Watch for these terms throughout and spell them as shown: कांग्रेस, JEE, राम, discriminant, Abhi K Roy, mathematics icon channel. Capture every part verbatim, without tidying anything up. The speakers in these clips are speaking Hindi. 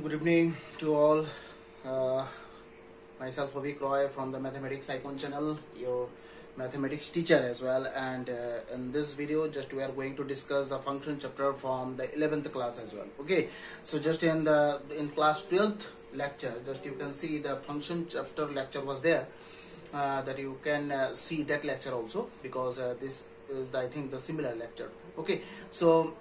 Good evening to all. Uh, myself Abhi K Roy from the Mathematics Icon Channel, your mathematics teacher as well. And uh, in this video, just we are going to discuss the function chapter from the eleventh class as well. Okay. So just in the in class twelfth lecture, just you can see the function chapter lecture was there. Uh, that you can uh, see that lecture also, because uh, this is the, I think the similar lecture. Okay. So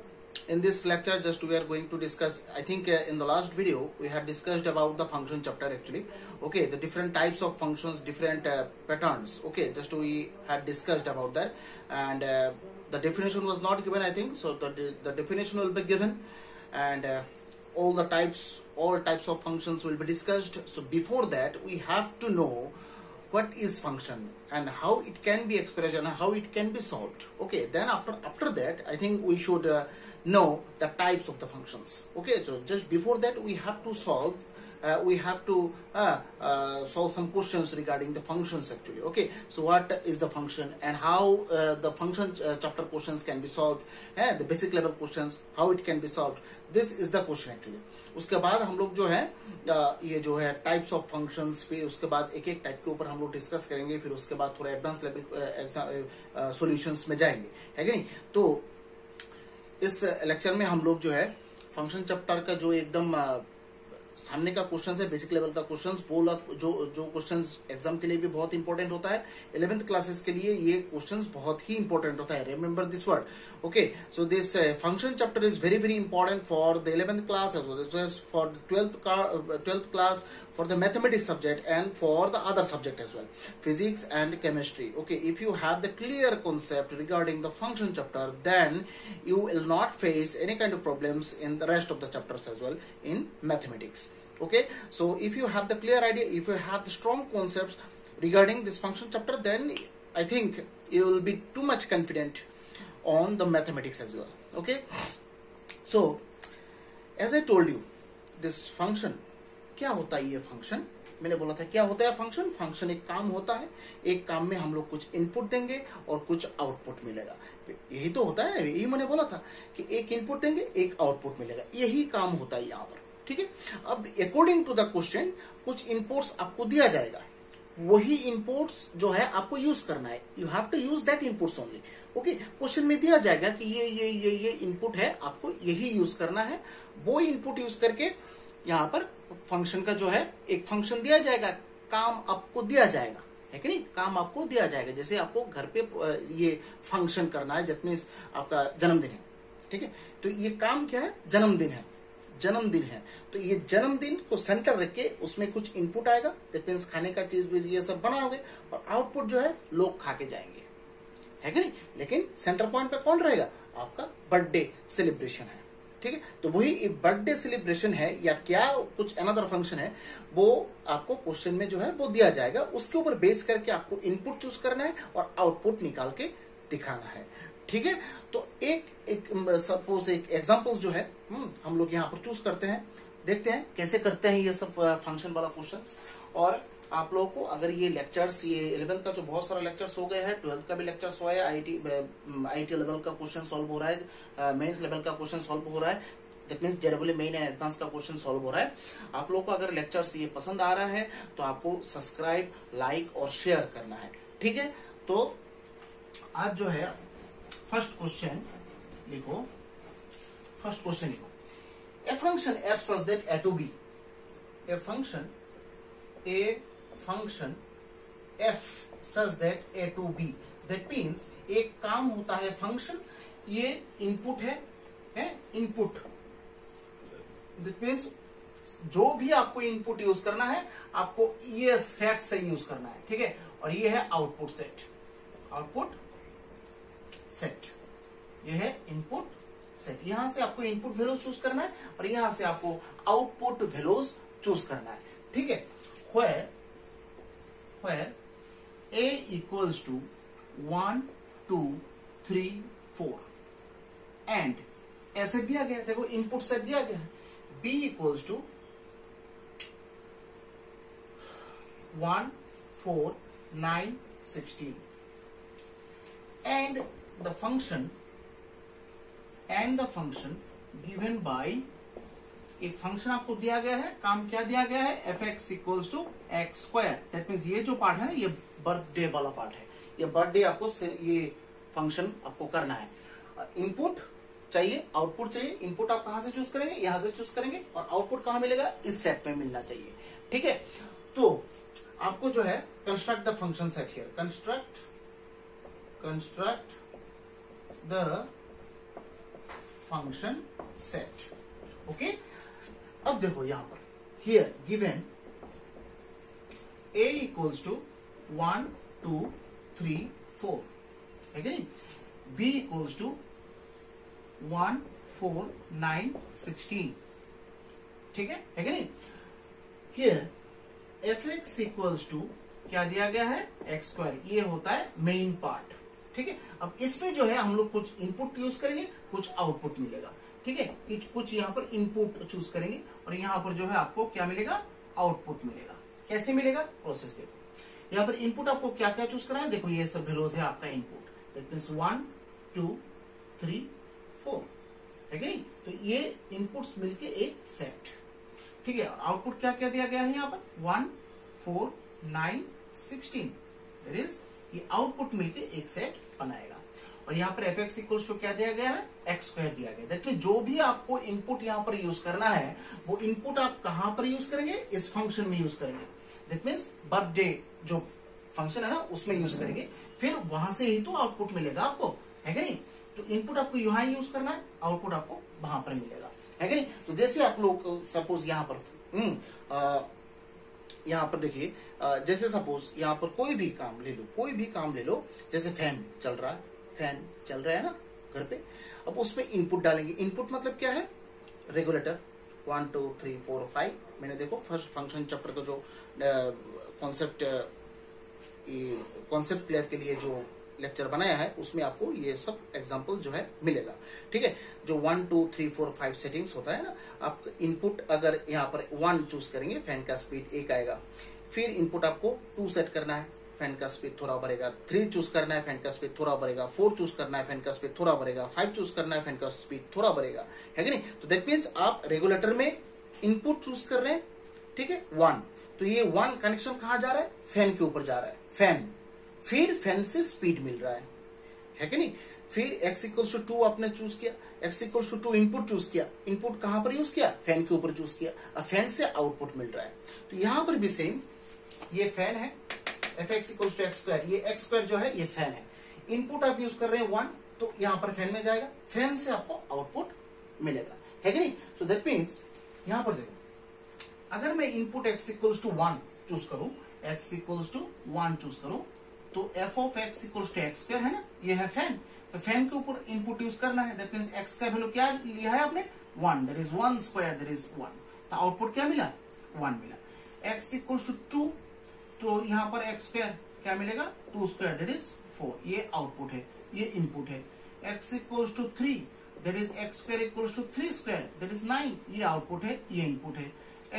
in this lecture, just we are going to discuss, I think uh, in the last video we had discussed about the function chapter actually. Okay, the different types of functions, different uh, patterns. Okay, just we had discussed about that, and uh, the definition was not given, I think. So the de the definition will be given, and uh, all the types, all types of functions will be discussed. So before that, we have to know what is function and how it can be expressed and how it can be solved. Okay, then after after that, I think we should uh, know the types of the functions. Okay, so just before that, we have to solve uh, we have to uh, uh, solve some questions regarding the functions actually. Okay, so what is the function and how uh, the function uh, chapter questions can be solved, uh, the basic level questions, how it can be solved. This is the question actually. उसके बाद हम लोग जो है ये जो है टाइप्स ऑफ फंक्शंस, फिर उसके बाद एक एक टाइप के ऊपर हम लोग डिस्कस करेंगे, फिर उसके बाद थोड़ा एडवांस लेवल सॉल्यूशंस में जाएंगे, है कि नहीं. तो इस लेक्चर में हम लोग जो है फंक्शन चैप्टर का जो एकदम सामने का क्वेश्चंस है, बेसिक लेवल का क्वेश्चंस, वो जो जो क्वेश्चंस एग्जाम के लिए भी बहुत इंपॉर्टेंट होता है, इलेवेंथ क्लासेस के लिए ये क्वेश्चंस बहुत ही इंपॉर्टेंट होता है. Remember this word. Okay, so this function chapter is very very important for the eleventh class as well as for twelfth class, for the mathematics subject and for the other subject as well, physics and chemistry. Okay, if you have the clear concept regarding the function chapter, then you will not face any kind of problems in the rest of the chapters as well in mathematics. Okay, so if you have the clear idea, if you have the strong concepts regarding this function chapter, then I think you will be too much confident on the mathematics as well. Okay, so as I told you, this function, क्या होता है ये function? मैंने बोला था क्या होता है फंक्शन. फंक्शन एक काम होता है, एक काम में हम लोग कुछ इनपुट देंगे और कुछ आउटपुट मिलेगा. यही तो होता है ना, यही मैंने बोला था कि एक इनपुट देंगे, एक आउटपुट मिलेगा. यही काम होता है यहाँ पर, ठीक है. अब अकॉर्डिंग टू द क्वेश्चन कुछ इनपुट्स आपको दिया जाएगा, वही इनपुट्स जो है आपको यूज करना है. You have to use that inputs only. Okay, question में दिया जाएगा कि ये ये ये ये इनपुट है, आपको यही यूज करना है. वो इनपुट यूज करके यहाँ पर फंक्शन का जो है एक फंक्शन दिया जाएगा, काम आपको दिया जाएगा, है कि नहीं. काम आपको दिया जाएगा, जैसे आपको घर पे ये फंक्शन करना है, जितने आपका जन्मदिन है, ठीक है. तो ये काम क्या है, जन्मदिन है, जन्मदिन है. तो ये जन्मदिन को सेंटर रख के उसमें कुछ इनपुट आएगा, दैट मीन्स खाने का चीज भी ये सब बनाओगे, और आउटपुट जो है लोग खा के जाएंगे, है कि नहीं. लेकिन सेंटर पॉइंट पे कौन रहेगा, आपका बर्थडे सेलिब्रेशन है, ठीक है. तो वही बर्थडे सेलिब्रेशन है या क्या कुछ अनदर फंक्शन है, वो आपको क्वेश्चन में जो है वो दिया जाएगा. उसके ऊपर बेस करके आपको इनपुट चूज करना है और आउटपुट निकाल के दिखाना है, ठीक है. तो एक एक सपोज एक एग्जांपल्स जो है हम लोग यहाँ पर चूज करते हैं, देखते हैं कैसे करते हैं ये सब फंक्शन वाला क्वेश्चंस. और आप लोगों को अगर ये लेक्चर्स, ये इलेवेंथ का जो बहुत सारा लेक्चर्स हो गए हैं, ट्वेल्थ का भी लेक्चर्स हुआ है, आईटी आईटी लेवल का क्वेश्चन सॉल्व हो रहा है, मेंस लेवल का क्वेश्चन सॉल्व हो रहा है, दैट मीन्स जेडब्ल्यू मेन एंड एडवांस का क्वेश्चन सॉल्व हो रहा है. आप लोगों को अगर लेक्चर्स ये पसंद आ रहा है तो आपको सब्सक्राइब, लाइक और शेयर करना है, ठीक है. तो आज जो है फर्स्ट क्वेश्चन लिखो, फर्स्ट क्वेश्चन लिखो. A function F such that A to B, a function a function F such that A to B, that means एक काम होता है फंक्शन, ये इनपुट है, है इनपुट. दैट मीन्स जो भी आपको इनपुट यूज करना है, आपको ये सेट से यूज करना है, ठीक है. और ये है आउटपुट सेट, आउटपुट सेट, ये है इनपुट सेट. यहां से आपको इनपुट वैल्यूज चूज करना है और यहां से आपको आउटपुट वैल्यूज चूज करना है, ठीक है. Where where A equals to one two three four and ऐसे दिया गया, देखो इनपुट सेट दिया गया है. B equals to one four nine sixteen and the function and the function given by एक फंक्शन आपको दिया गया है, काम क्या दिया गया है, F x equals to x square. That means ये जो पार्ट है ये बर्थडे वाला पार्ट है, ये बर्थडे आपको ये फंक्शन आपको करना है। इनपुट चाहिए, आउटपुट चाहिए। इनपुट आप कहां से चूज करेंगे, यहां से चूज करेंगे, और आउटपुट कहां मिलेगा, इस सेट में मिलना चाहिए। ठीक है, तो आपको जो है construct the function set here, construct construct the function set. Okay, अब देखो यहां पर here given a equals to one two three four, again b equals to one four nine sixteen. ठीक है, again here F x equals to क्या दिया गया है, एक्स स्क्वायर। ये होता है मेन पार्ट। ठीक है, अब इसमें जो है हम लोग कुछ इनपुट यूज करेंगे, कुछ आउटपुट मिलेगा। ठीक है, कुछ यहाँ पर इनपुट चूज करेंगे और यहाँ पर जो है आपको क्या मिलेगा, आउटपुट मिलेगा। कैसे मिलेगा, प्रोसेस देखो। यहाँ पर इनपुट आपको क्या क्या चूज करना है, देखो ये सब रोज है आपका input. That means one two three four, again तो ये इनपुट्स मिलके एक सेट। ठीक है, आउटपुट क्या क्या दिया गया है यहाँ पर, one four nine sixteen. That is ये आउटपुट मिलके एक सेट बनाएगा। और यहाँ पर एफ एक्स इक्वल्स टू क्या दिया गया है, एक्स स्क्वायर दिया गया। देखिए जो भी आपको इनपुट यहाँ पर यूज करना है, वो इनपुट आप कहाँ पर यूज करेंगे, इस फंक्शन में यूज करेंगे। दैट मीन्स बर्थडे जो फंक्शन है ना, उसमें यूज करेंगे, फिर वहां से ही तो आउटपुट मिलेगा आपको, है कि नहीं। तो इनपुट आपको यहाँ यूज करना है, आउटपुट आपको वहां पर मिलेगा, है कि नहीं। तो जैसे आप लोग सपोज यहाँ पर यहाँ पर देखिए, जैसे सपोज यहाँ पर कोई भी काम ले लो, कोई भी काम ले लो, जैसे फैन चल रहा है, फैन चल रहा है ना घर पे। अब उसमें इनपुट डालेंगे। इनपुट मतलब क्या है, regulator one two three four five. मैंने देखो फर्स्ट फंक्शन चैप्टर का जो कॉन्सेप्ट कॉन्सेप्ट क्लियर के लिए जो लेक्चर बनाया है, उसमें आपको ये सब एग्जांपल जो है मिलेगा। ठीक है, जो one two three four five settings होता है ना, आप इनपुट अगर यहाँ पर वन चूज करेंगे, फैन का स्पीड एक आएगा। फिर इनपुट आपको टू सेट करना है, फैन का स्पीड थोड़ा बढ़ेगा। थ्री चूज करना है, फैन का स्पीड थोड़ा बढ़ेगा। फोर चूज करना है, फैन का स्पीड थोड़ा बढ़ेगा। फाइव चूज करना है, फैन का स्पीड थोड़ा बढ़ेगा, है कि नहीं। तो दैट मीन्स आप रेगुलेटर में इनपुट चूज कर रहे हैं। ठीक है, वन, तो ये वन कनेक्शन कहाँ जा रहा है, फैन के ऊपर जा रहा है, फैन। फिर फैन से स्पीड मिल रहा है, है कि नहीं। फिर x इक्वल्स टू टू आपने चूज किया, x equals to two input choose किया। इनपुट कहां पर यूज किया, फैन के ऊपर चूज किया। अब फैन से आउटपुट मिल रहा है, तो यहां पर भी सेम। ये फैन है, F x equals to x square, ये एक्स स्क्वायर जो है ये फैन है। इनपुट आप यूज कर रहे हैं वन, तो यहां पर फैन में जाएगा, फैन से आपको आउटपुट मिलेगा, है कि नहीं। सो दैट मीन्स यहां पर देखो, अगर मैं input x equals to one choose करूं, x equals to one choose करूं, तो F of x equals to x square है ना, ये है फैन। तो फैन के ऊपर इनपुट यूज करना है। दैट मीन्स एक्स का वैल्यू क्या लिया है आपने, one. That is one square, that is one. तो आउटपुट क्या मिला, वन मिला। एक्स इक्वल्स टू टू, तो यहाँ पर एक्स स्क्वायर क्या मिलेगा, two square, that is four. ये आउटपुट है, ये इनपुट है। X equals to three, that is x square equals to three square, that is nine. ये आउटपुट है, ये इनपुट है।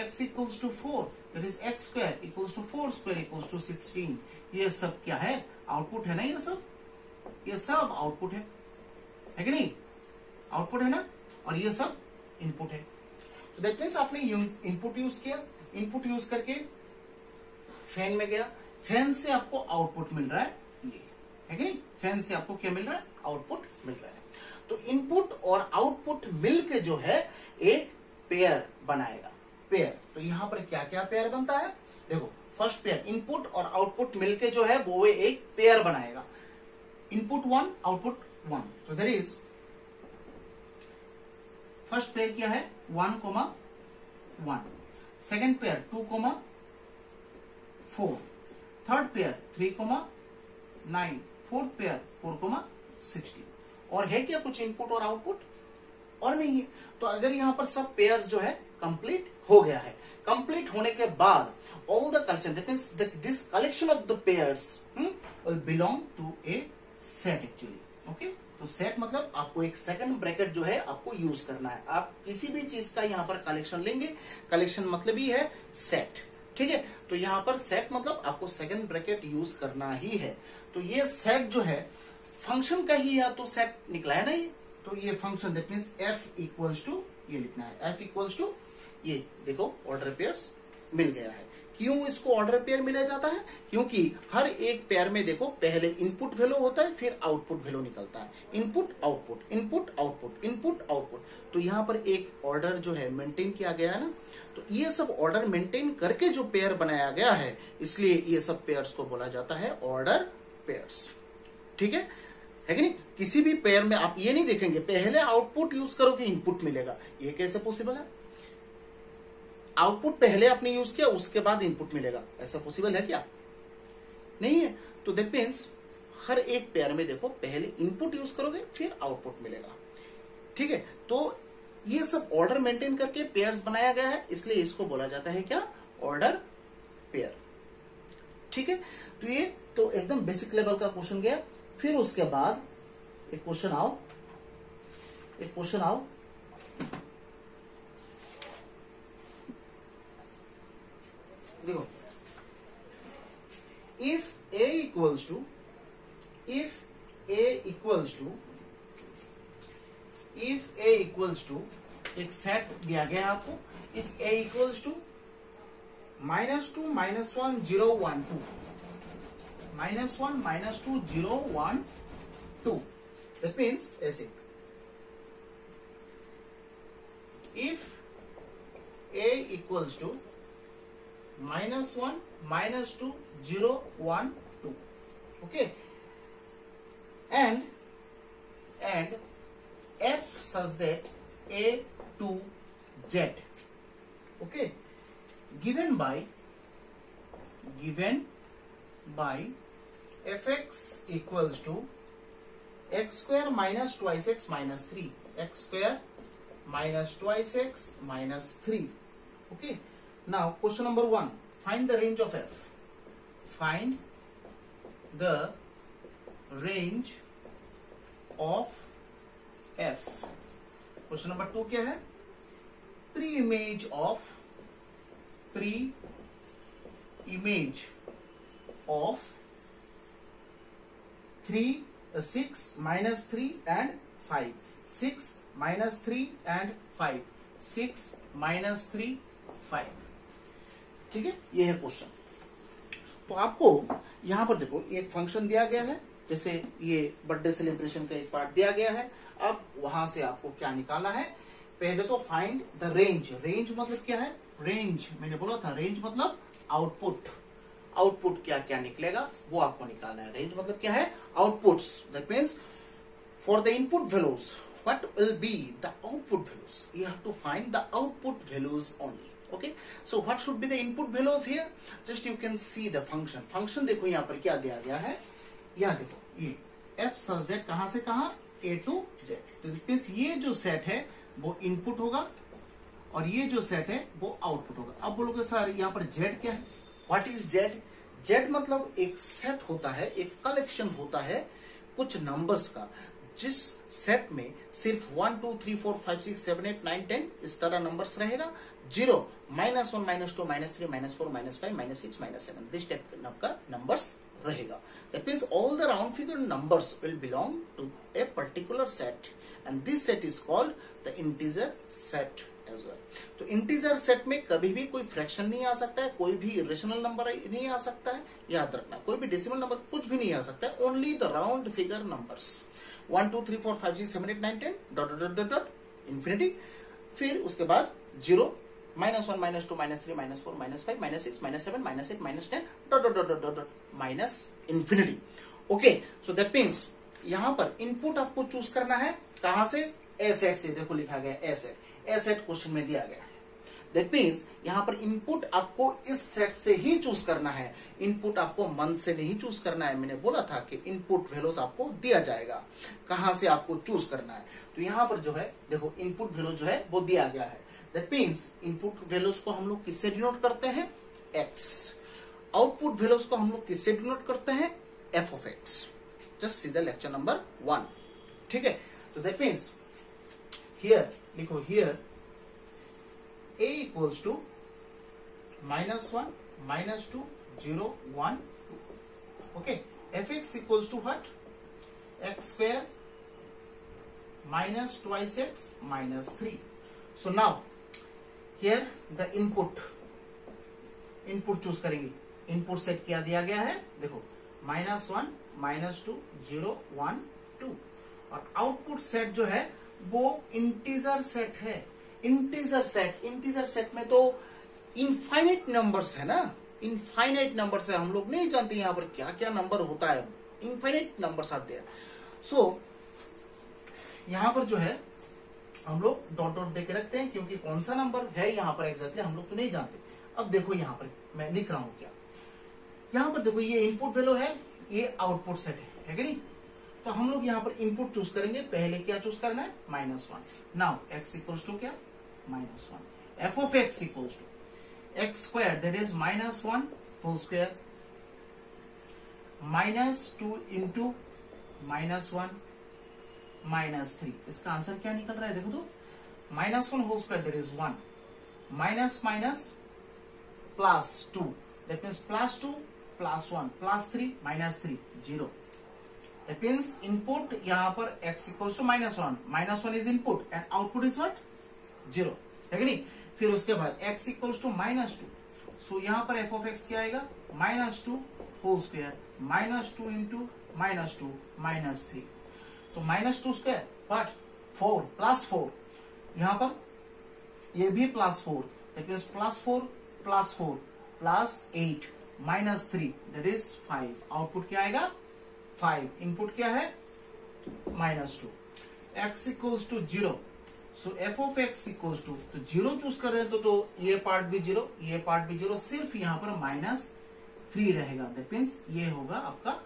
X equals to four, that is x square equals to four square equals to sixteen. ये सब क्या है, आउटपुट है ना। ये सब ये सब आउटपुट है, है कि नहीं, आउटपुट है ना। और ये सब इनपुट है। तो दैट मीन्स आपने इनपुट यूज किया, इनपुट यूज करके फैन में गया, फैन से आपको आउटपुट मिल रहा है, ये है कि नहीं। फैन से आपको क्या मिल रहा है, आउटपुट मिल रहा है। तो इनपुट और आउटपुट मिलके जो है एक पेयर बनाएगा, पेयर। तो यहाँ पर क्या क्या पेयर बनता है, देखो फर्स्ट पेयर, इनपुट और आउटपुट मिलके जो है वो एक पेयर बनाएगा, इनपुट वन आउटपुट वन। तो दैट इज फर्स्ट पेयर क्या है, one comma one. Second pair two comma four, third pair three comma nine, fourth pair four comma sixteen. और है क्या कुछ इनपुट और आउटपुट, और नहीं है। तो अगर यहाँ पर सब पेयर्स जो है कंप्लीट हो गया है, कंप्लीट होने के बाद all the collection, that means this collection of the pairs will belong to a set actually. Okay, तो सेट मतलब आपको एक सेकंड ब्रैकेट जो है आपको यूज करना है। आप किसी भी चीज का यहाँ पर कलेक्शन लेंगे, कलेक्शन मतलब ही है सेट। ठीक है, तो यहाँ पर सेट मतलब आपको सेकंड ब्रैकेट यूज करना ही है। तो ये सेट जो है फंक्शन का ही या तो सेट निकला है ना, ये तो ये function. That means f equals to ये लिखना है एफ इक्वल्स टू ये देखो ऑर्डर पेयर्स मिल गया है। क्यों इसको ऑर्डर पेयर मिला जाता है? क्योंकि हर एक पेयर में देखो पहले इनपुट वैल्यू होता है फिर आउटपुट वैल्यू निकलता है, input output input output input output. तो यहाँ पर एक ऑर्डर जो है मेंटेन किया गया है ना, तो ये सब ऑर्डर मेंटेन करके जो पेयर बनाया गया है, इसलिए ये सब पेयर्स को बोला जाता है ऑर्डर पेयर्स। ठीक है, है कि नहीं? किसी भी पेयर में आप ये नहीं देखेंगे पहले आउटपुट यूज करोगे इनपुट मिलेगा, ये कैसे पॉसिबल है? आउटपुट पहले आपने यूज किया उसके बाद इनपुट मिलेगा, ऐसा पॉसिबल है क्या? नहीं है। तो दैट मींस हर एक पेयर में देखो पहले इनपुट यूज करोगे फिर आउटपुट मिलेगा। ठीक है, तो ये सब ऑर्डर मेंटेन करके पेयर्स बनाया गया है, इसलिए इसको बोला जाता है क्या? Order pair. ठीक है, तो ये तो एकदम बेसिक लेवल का क्वेश्चन गया। फिर उसके बाद एक क्वेश्चन आओ एक क्वेश्चन आओ देखो, if A equals to if A equals to if A equals to एक सेट दिया गया है आपको, if A equals to minus two minus one zero one two minus one minus two zero one two. That means ऐसे if A equals to minus one minus two zero one two okay and and f such that A to Z okay given by given by f x equals to x square minus twice x minus three x square minus twice x minus three okay. Now question number one, find the range of f. Find the range of f. Question number two क्या है? Pre-image of pre-image of three, uh, six minus three and five. Six minus three and five. Six minus three five. ठीक है, ये है क्वेश्चन। तो आपको यहाँ पर देखो एक फंक्शन दिया गया है, जैसे ये बर्थडे सेलिब्रेशन का एक पार्ट दिया गया है। अब वहां से आपको क्या निकालना है? पहले तो फाइंड द रेंज। रेंज मतलब क्या है? रेंज मैंने बोला था, रेंज मतलब आउटपुट। आउटपुट क्या क्या निकलेगा वो आपको निकालना है। रेंज मतलब क्या है? Outputs. That means for the input values what will be the output values, you have to find the output values only. Okay, so what should be the input values here? Just you can see the function. Function देखो यहाँ पर क्या दिया गया है, यहाँ देखो ये f such that कहाँ से कहाँ a to z. तो देखिए ये जो सेट है वो इनपुट होगा और ये जो सेट है वो आउटपुट होगा। अब बोलोगे सर यहाँ पर z क्या है? What is z? z मतलब एक सेट होता है, एक कलेक्शन होता है कुछ नंबर्स का, जिस सेट में सिर्फ one two three four five six seven eight nine ten इस तरह नंबर्स रहेगा। Zero minus one minus two minus three minus four minus five minus six minus seven this type का नंबर्स रहेगा। That means all the round figure numbers will belong to a particular set and this set is called the integer set as well. तो इंटीजर सेट में कभी भी कोई फ्रैक्शन नहीं आ सकता है, कोई भी इरेशनल नंबर नहीं आ सकता है, याद रखना। कोई भी डेसिमल नंबर कुछ भी नहीं आ सकता है, only the round figure numbers one two three four five six seven eight nine ten dot dot dot dot infinity. फिर उसके बाद zero minus one minus two minus three minus four minus five minus six minus seven minus eight minus ten dot dot dot dot dot minus infinity. Okay, so that means यहाँ पर इनपुट आपको चूज करना है कहां से? ए सेट से। देखो लिखा गया A set, A set question में दिया गया है। दैट मीन्स यहाँ पर इनपुट आपको इस सेट से ही चूज करना है, इनपुट आपको मन से नहीं चूज करना है। मैंने बोला था कि इनपुट वैल्यूज आपको दिया जाएगा, कहां से आपको चूज करना है। तो यहाँ पर जो है देखो इनपुट वैल्यूज जो है वो दिया गया है। दैट मीन्स इनपुट वैल्यूज को हम लोग किससे डिनोट करते हैं? एक्स। आउटपुट वैल्यूज को हम लोग किससे डिनोट करते हैं? F of x. Just see the lecture number one. ठीक है, तो दैट मीन्स हियर लिखो, here A equals to minus one, minus two, zero, one, two. Okay. F x equals to what? X square minus twice x minus three. So now here the input input choose करेंगे। इनपुट सेट क्या दिया गया है, देखो minus one minus two zero one two. और आउटपुट सेट जो है वो इंटीजर सेट है। इंटीजर सेट इंटीजर सेट में तो इनफाइनाइट नंबर्स है ना, इनफाइनाइट नंबर्स है। हम लोग नहीं जानते यहाँ पर क्या क्या नंबर होता है, इनफाइनाइट नंबर्स आते हैं। सो so, यहाँ पर जो है हम लोग डॉट डॉट देके रखते हैं क्योंकि कौन सा नंबर है यहाँ पर एग्जैक्टली हम लोग तो नहीं जानते। अब देखो यहाँ पर मैं लिख रहा हूं क्या, यहाँ पर देखो ये इनपुट वैल्यू है, ये आउटपुट सेट है, है कि नहीं। तो हम लोग यहाँ पर इनपुट चूज करेंगे। पहले क्या चूज करना है, minus one. Now x equals to क्या, minus one. F of x equals to x square that is minus one whole square minus two into minus one minus three. इसका आंसर क्या निकल रहा है देखो तो, minus one whole square that is one minus minus plus two that means plus two plus one plus three minus three zero. That means input यहाँ पर x equals to minus one, minus one is input and output is what, zero, है कि नहीं। फिर उसके बाद x equals to minus two. So यहाँ पर एफ ऑफ एक्स क्या आएगा, minus two whole square minus two into minus two minus three. तो minus two square but four plus four, यहाँ पर ये भी plus four that is plus four plus four plus eight minus three that is five. Output क्या आएगा, फाइव। इनपुट क्या है, minus two. X equals to zero. So f of x equals to, तो जीरो चूज कर रहे हैं तो, तो ये पार्ट भी जीरो, ये पार्ट भी जीरो, सिर्फ यहाँ पर माइनस थ्री रहेगा। दैट मीन्स ये होगा आपका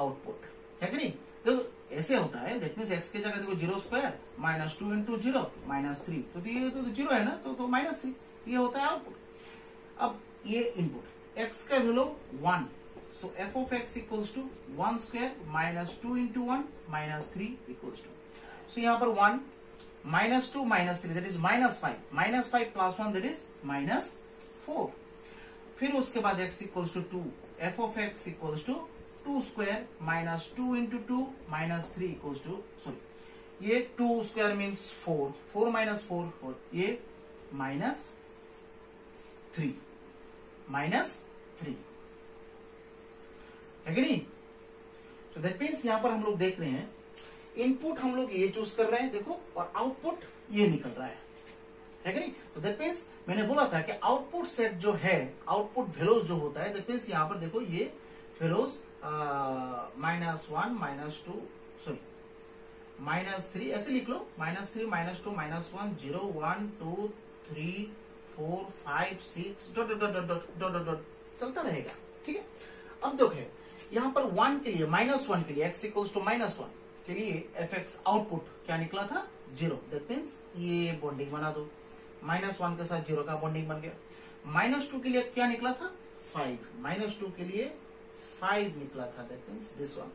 आउटपुट, है कि नहीं। देखो ऐसे होता है, दैट मीन्स एक्स के जगह देखो zero square minus two into zero minus three, तो ये तो जीरो है ना, तो, तो माइनस थ्री, ये होता है आउटपुट। अब ये इनपुट एक्स का value one. So f of x equals to one square minus two into one minus three equals to. So यहाँ पर one minus two minus three that is minus five, minus five plus one that is minus four. फिर उसके बाद x equals to two. F of x equals to two square minus two into two minus three equals to, sorry ये to square means four, four minus four और ये माइनस थ्री माइनस थ्री, है कि नहीं। तो दैट मीन्स यहाँ पर हम लोग देख रहे हैं इनपुट हम लोग ये चूज कर रहे हैं देखो, और आउटपुट ये निकल रहा है, है कि नहीं। तो दैट मीन्स मैंने बोला था कि आउटपुट सेट जो है, आउटपुट वेलोज जो होता है, दैट मीन्स यहाँ पर देखो ये values minus one minus two sorry minus three ऐसे लिख लो, minus three minus two minus one zero one two three four five six dot dot dot dot dot dot चलता रहेगा, ठीक है। अब देखो यहाँ पर वन के लिए, माइनस वन के लिए x equals to minus one के लिए एफ एक्स आउटपुट क्या निकला था, जीरो। दैट मीन्स ये बॉन्डिंग बना दो, माइनस वन के साथ जीरो का बॉन्डिंग बन गया। माइनस टू के लिए क्या निकला था, फाइव, माइनस टू के लिए फाइव निकला था, दैट मीन्स दिस वन।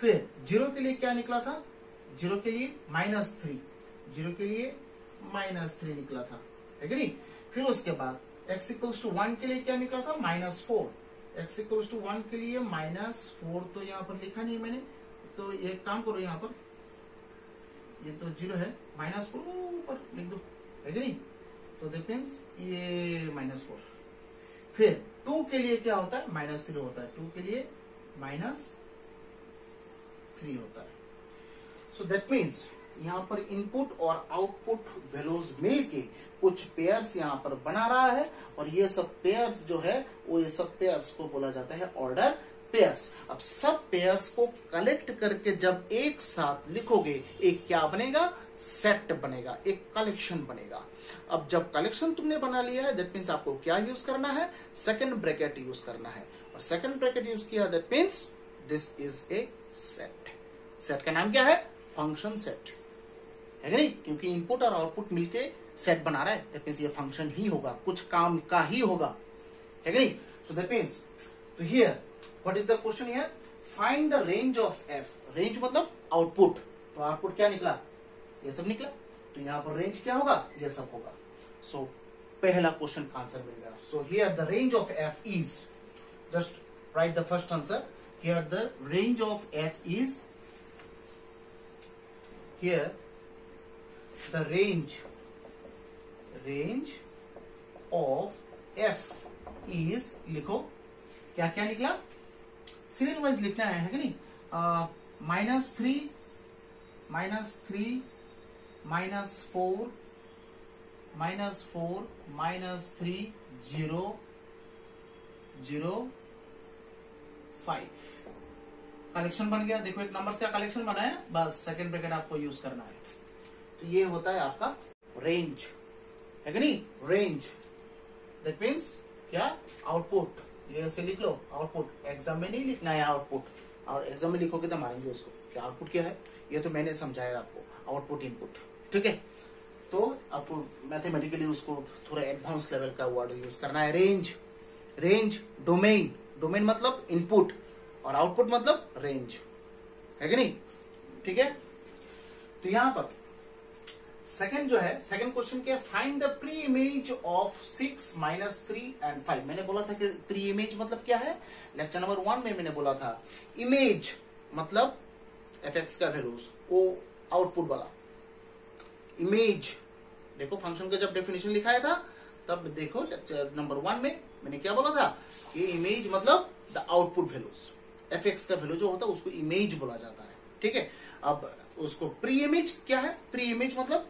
फिर जीरो के लिए क्या निकला था, जीरो के लिए माइनस थ्री, जीरो के लिए माइनस थ्री निकला था, है कि नहीं। फिर उसके बाद एक्स इक्वल्स टू वन के लिए क्या निकला था, minus four, x equals to one के लिए माइनस फोर। तो यहाँ पर लिखा नहीं है मैंने, तो एक काम करो यहाँ पर ये तो जीरो है, माइनस फोर ऊपर लिख दो, है कि नहीं। तो दैट मीन्स ये माइनस फोर। फिर टू के लिए क्या होता है, माइनस थ्री होता है, टू के लिए माइनस थ्री होता है। सो दैट मीन्स यहाँ पर इनपुट और आउटपुट वैल्यूज मिलके कुछ पेयर्स यहाँ पर बना रहा है, और ये सब पेयर्स जो है वो, ये सब पेयर्स को बोला जाता है ऑर्डर पेयर्स। अब सब पेयर्स को कलेक्ट करके जब एक साथ लिखोगे, एक क्या बनेगा, सेट बनेगा, एक कलेक्शन बनेगा। अब जब कलेक्शन तुमने बना लिया है, दैट मीन्स आपको क्या यूज करना है, सेकंड ब्रैकेट यूज करना है। और सेकंड ब्रैकेट यूज किया, that means this is a set. Set का नाम क्या है, फंक्शन सेट, है नहीं, क्योंकि इनपुट और आउटपुट मिलके सेट बना रहा है। दैट मीन्स ये फंक्शन ही होगा, कुछ काम का ही होगा, है नहीं। सो दैट मीन्स तो here what is the question here, find the range of f. Range मतलब आउटपुट, तो आउटपुट क्या निकला, ये सब निकला। तो यहाँ पर रेंज क्या होगा, ये सब होगा। सो so, पहला क्वेश्चन का आंसर मिल गया। So here the range of f is, just write the first answer here, the range of f is, here the range range of f is, लिखो क्या क्या निकला, सीरियल वाइज लिखना है, है कि नहीं, minus three minus three minus four minus four minus three zero zero five. Collection बन गया, देखो एक नंबर का कलेक्शन बना है, बस सेकेंड ब्रैकेट आपको यूज करना है। तो ये होता है आपका रेंज, है कि नहीं, रेंज दैट मीन्स क्या, आउटपुट। ये ऐसे लिख लो आउटपुट, एग्जाम में नहीं लिखना है आउटपुट, और एग्जाम में लिखोगे तो मानेंगे उसको क्या आउटपुट क्या है। ये तो मैंने समझाया आपको, आउटपुट इनपुट, ठीक है। तो आपको मैथमेटिकली उसको थोड़ा एडवांस लेवल का वर्ड यूज करना है, रेंज, रेंज, डोमेन, डोमेन मतलब इनपुट और आउटपुट मतलब रेंज, है कि नहीं, ठीक है। तो यहां पर सेकंड जो है, सेकंड क्वेश्चन क्या है, find the pre image of six minus three and five. मैंने बोला था कि प्री इमेज मतलब क्या है, लेक्चर नंबर वन में मैंने बोला था, इमेज मतलब एफ एक्स का वैल्यूज, वो आउटपुट वाला इमेज। देखो फंक्शन का जब डेफिनेशन लिखाया था तब देखो लेक्चर नंबर वन में मैंने क्या बोला था, ये इमेज मतलब the output values, f x का वैल्यू जो होता है उसको इमेज बोला जाता है, ठीक है। अब उसको प्री इमेज क्या है, प्री इमेज मतलब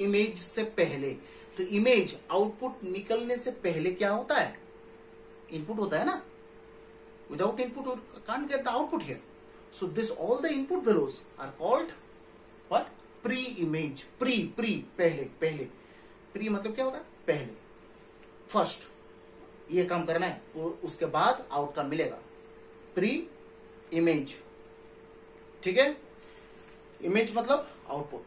इमेज से पहले, तो इमेज आउटपुट निकलने से पहले क्या होता है, इनपुट होता है ना, without input can't get the output here. So this all the input values are called what, pre image. Pre pre पहले, पहले प्री मतलब क्या होता है, पहले, फर्स्ट ये काम करना है और उसके बाद आउटकम मिलेगा, प्री इमेज, ठीक है। इमेज मतलब आउटपुट,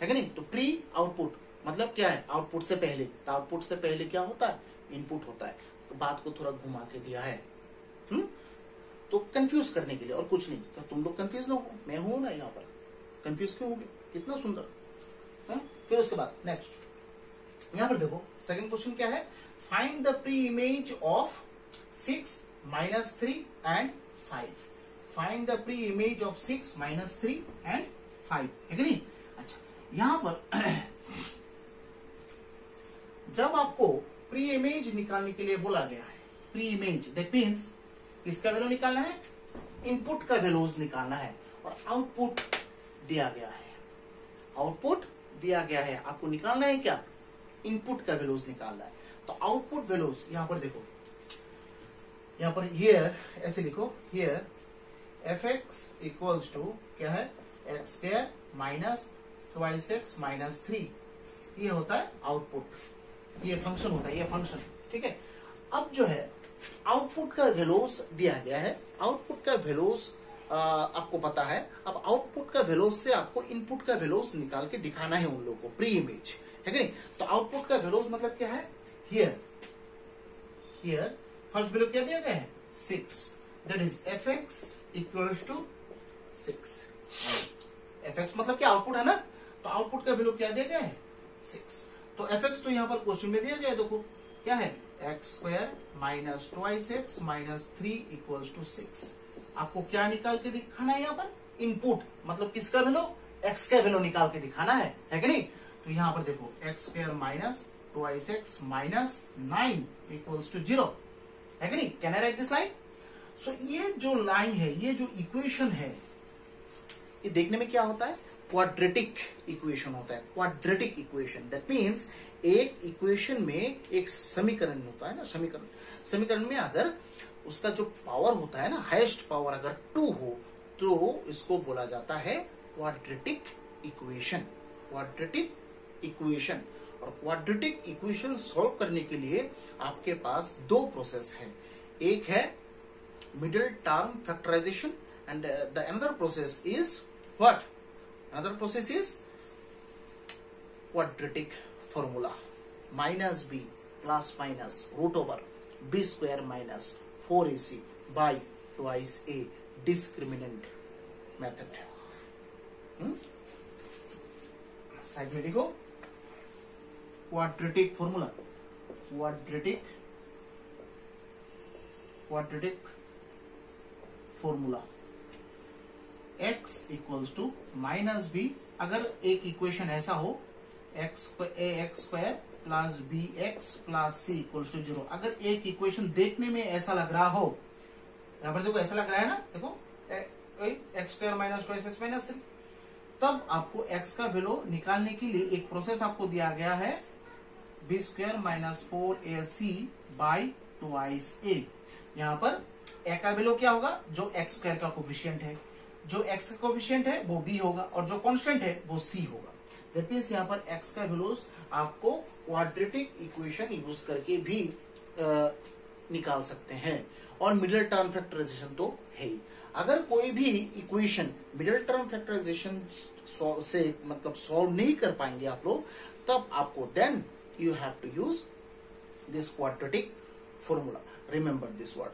है कि नहीं, तो प्री आउटपुट मतलब क्या है, आउटपुट से पहले, तो आउटपुट से पहले क्या होता है, इनपुट होता है। तो बात को थोड़ा घुमा के दिया है, हुँ? तो कंफ्यूज करने के लिए, और कुछ नहीं। तो तुम लोग कंफ्यूज ना हो, मैं हूं ना यहाँ पर, कंफ्यूज क्यों हो गए, कितना सुंदर, हुँ? फिर उसके बाद नेक्स्ट, यहाँ पर देखो सेकेंड क्वेश्चन क्या है, find the pre image of six minus three and five. Find the pre image of six minus three and five, है कि नहीं। अच्छा, यहां पर जब आपको प्री इमेज निकालने के लिए बोला गया है, प्री इमेज दैट मीन्स इसका वैल्यू निकालना है, इनपुट का वैल्यूज निकालना है, और आउटपुट दिया गया है, आउटपुट दिया गया है, आपको निकालना है क्या, इनपुट का वैल्यूज निकालना है। तो आउटपुट वैल्यूज यहां पर देखो, यहां पर हियर ऐसे लिखो, here F x equals to क्या है, x square minus twice x minus three, ये होता है आउटपुट, ये फंक्शन होता है, ये फंक्शन, ठीक है। अब जो है आउटपुट का वेलोस दिया गया है, आउटपुट का वेलोस आपको पता है, अब आउटपुट का वेलोस से आपको इनपुट का वेलोस निकाल के दिखाना है उन लोगों को, प्री इमेज, है कि नहीं। तो आउटपुट का वेलोस मतलब क्या है, हियर हियर फर्स्ट वेल्यू क्या दिया गया है, six, that is f x equals to six, f x मतलब क्या आउटपुट है ना, तो आउटपुट का वैल्यू क्या दिया गया है, सिक्स। तो एफ एक्स तो यहाँ पर क्वेश्चन में दिया गया है, देखो क्या है, x square minus twice x minus three equals to six. आपको क्या निकाल के दिखाना है यहाँ पर, इनपुट मतलब किसका वैल्यू, एक्स का वैल्यू निकाल के दिखाना है, है कि नहीं। तो यहाँ पर देखो x square minus twice x minus nine equals to zero, है कि नहीं, can I write this line. So so, ये जो लाइन है, ये जो इक्वेशन है, ये देखने में क्या होता है, क्वाड्रेटिक इक्वेशन होता है, क्वाड्रेटिक इक्वेशन दैट मीन्स एक इक्वेशन में एक समीकरण होता है ना, समीकरण, समीकरण में अगर उसका जो पावर होता है ना, हाईएस्ट पावर अगर टू हो तो इसको बोला जाता है क्वाड्रेटिक इक्वेशन, क्वाड्रेटिक इक्वेशन। और क्वाड्रेटिक इक्वेशन सॉल्व करने के लिए आपके पास दो प्रोसेस है, एक है middle term factorization and uh, the another process is what, another process is quadratic formula, minus b plus minus root over b square minus four a c by twice a discriminant method, hmm? Side में देखो quadratic formula, quadratic quadratic formula x equals to minus b, अगर एक इक्वेशन ऐसा हो x a x square plus b x plus c equal to zero. अगर एक इक्वेशन देखने में ऐसा लग रहा हो, यहाँ पर देखो ऐसा लग रहा है ना, देखो x square minus two x minus three, तब आपको x का वेलो निकालने के लिए एक प्रोसेस आपको दिया गया है, b square minus four a c by twice a. यहाँ पर a का वेलो क्या होगा, जो एक्स स्क्वायर का कोफिशिएंट है, जो x का कोफिशिएंट है वो b होगा, और जो कांस्टेंट है वो c होगा। दैट मीन्स यहाँ पर x का वेलोस आपको क्वाड्रेटिक इक्वेशन यूज करके भी आ, निकाल सकते हैं। और मिडिल टर्म फैक्टराइजेशन तो है ही। अगर कोई भी इक्वेशन मिडिल टर्म फैक्टराइजेशन से मतलब सॉल्व नहीं कर पाएंगे आप लोग, तब आपको then you have to use this quadratic formula. Remember this word.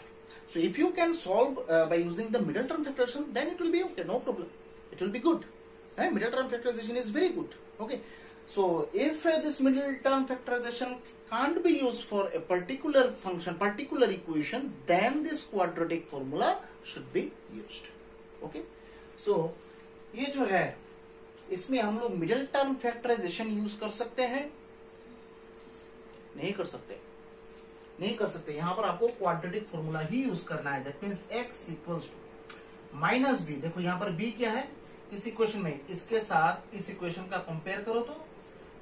So if you can solve uh, by using the middle term factorization, then it will be okay, no problem. It will be good. Right? Middle term factorization is very good. Okay. So if uh, this middle term factorization can't be used for a particular function, particular equation, then this quadratic formula should be used. Okay. So ये जो है, इसमें हम लोग middle term factorization use कर सकते हैं? नहीं कर सकते, नहीं कर सकते। यहाँ पर आपको क्वाड्रेटिक फॉर्मूला ही यूज करना है। That means x equals to minus b. देखो यहाँ पर b क्या है इस इक्वेशन में, इसके साथ इस इक्वेशन का कंपेयर करो तो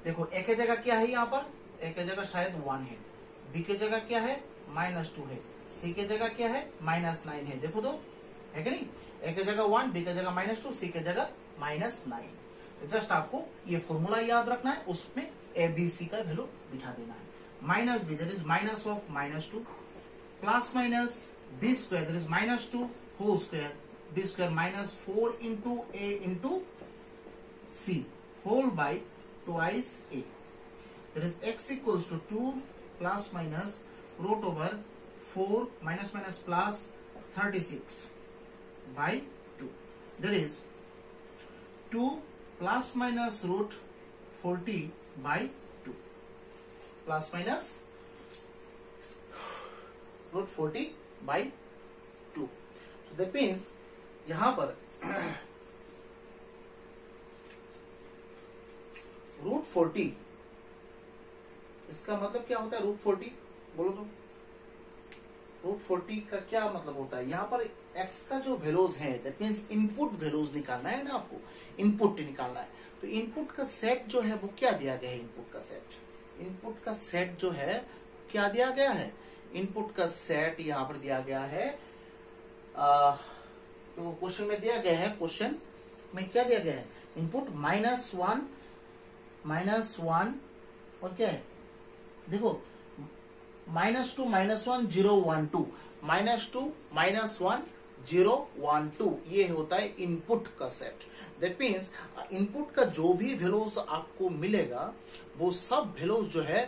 देखो a की जगह क्या है, यहाँ पर a की जगह शायद वन है, b की जगह क्या है माइनस टू है, c की जगह क्या है माइनस नाइन है। देखो तो है कि नहीं, a की जगह वन, b की जगह माइनस टू, c की जगह माइनस नाइन। जस्ट आपको ये फॉर्मूला याद रखना है, उसमें ए बी सी का वैल्यू बिठा देना है। minus b, that is minus of minus two, plus minus b square, that is minus two whole square, b square minus four into a into c whole by twice a, that is x equals to two plus minus root over four minus minus plus thirty-six by two, that is two plus minus root forty by plus minus root forty by two. That means यहां पर रूट फोर्टी, इसका मतलब क्या होता है? रूट फोर्टी बोलो तो, रूट फोर्टी का क्या मतलब होता है? यहां पर x का जो वेलोज है, दैट मीन्स इनपुट वेलोज निकालना है ना आपको, इनपुट निकालना है। तो इनपुट का सेट जो है वो क्या दिया गया है, इनपुट का सेट, इनपुट का सेट जो है क्या दिया गया है, इनपुट का सेट यहाँ पर दिया गया है। आ, तो क्वेश्चन में दिया गया है, क्वेश्चन में क्या दिया गया है, input minus one minus one और क्या है, देखो minus two minus one zero one two, minus two minus one zero one two, ये होता है इनपुट का सेट। दैट मीन्स इनपुट का जो भी वेलोज आपको मिलेगा वो सब वेलोज जो है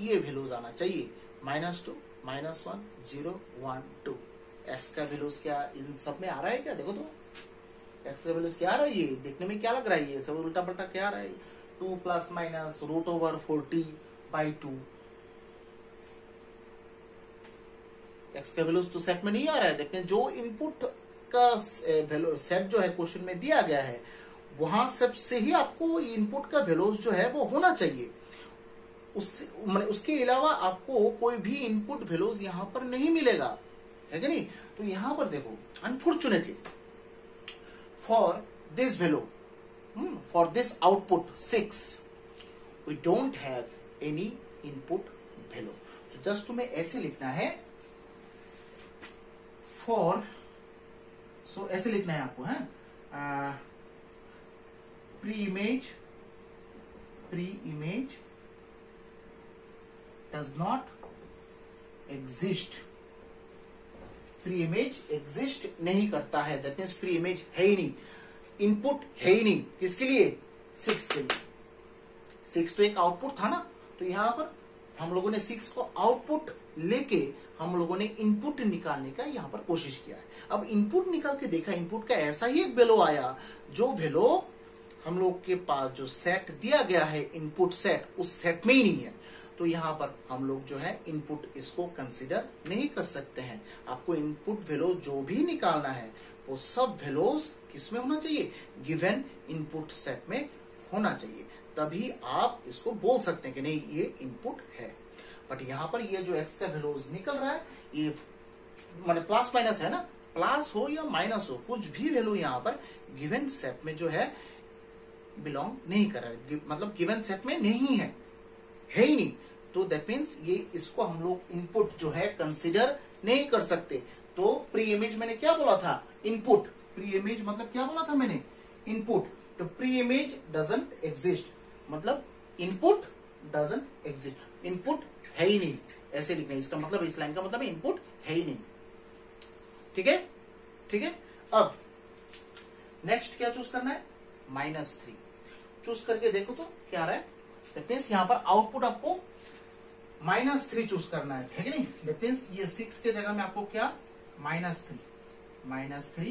ये वेलोज आना चाहिए, minus two minus one zero one two. X का वेलोज क्या इन सब में आ रहा है क्या? देखो तो एक्स का वेलोज क्या आ रहा है, ये देखने में क्या लग रहा है, ये सब उल्टा पल्टा क्या आ रहा है, two plus minus root over forty by two. X का वैल्यूज तो सेट में नहीं आ रहा है, लेकिन जो इनपुट का सेट जो है क्वेश्चन में दिया गया है वहां सब से ही आपको इनपुट का वैल्यूज जो है वो होना चाहिए। उससे मतलब उसके अलावा आपको कोई भी इनपुट वैल्यूज यहाँ पर नहीं मिलेगा, है कि नहीं। तो यहाँ पर देखो unfortunately for this value, for this output six, we don't have any input value. Just तुम्हें ऐसे लिखना है फॉर, सो so ऐसे लिखना है आपको, है pre image, pre image does not exist, pre image exist नहीं करता है। दैट मीन्स प्री इमेज है ही नहीं, इनपुट है ही नहीं, किसके लिए, सिक्स के लिए। सिक्स तो एक आउटपुट था ना, तो यहां पर हम लोगों ने सिक्स को आउटपुट लेके हम लोगों ने इनपुट निकालने का यहाँ पर कोशिश किया है। अब इनपुट निकाल के देखा, इनपुट का ऐसा ही एक वेलो आया, जो वेलो हम लोग के पास जो सेट दिया गया है इनपुट सेट, उस सेट में ही नहीं है। तो यहाँ पर हम लोग जो है इनपुट इसको कंसीडर नहीं कर सकते हैं। आपको इनपुट वेलो जो भी निकालना है वो सब वेलोज किसमें होना चाहिए, गिवन इनपुट सेट में होना चाहिए। तभी आप इसको बोल सकते हैं कि नहीं ये इनपुट है। बट यहां पर ये जो एक्स का वैल्यूज निकल रहा है ये माने प्लस माइनस है ना, प्लस हो या माइनस हो कुछ भी वैल्यू यहां पर गिवन सेट में जो है बिलोंग नहीं कर रहा है, मतलब गिवन सेट में नहीं है, है ही नहीं। तो दैट मीन्स ये इसको हम लोग इनपुट जो है कंसिडर नहीं कर सकते। तो प्री इमेज मैंने क्या बोला था, इनपुट। प्री इमेज मतलब क्या बोला था मैंने, इनपुट। तो प्री इमेज डजंट एग्जिस्ट मतलब इनपुट डजंट एग्जिस्ट, इनपुट है ही नहीं, ऐसे लिखना है इसका मतलब, इस लाइन का मतलब इनपुट है ही नहीं। ठीक है, ठीक है। अब नेक्स्ट क्या चूज करना है, माइनस थ्री चूज करके देखो तो क्या आ रहा है। दैट मीन्स यहां पर आउटपुट आपको माइनस थ्री चूज करना है, है कि नहीं। दैट मीन्स ये सिक्स के जगह में आपको क्या, माइनस थ्री, माइनस थ्री,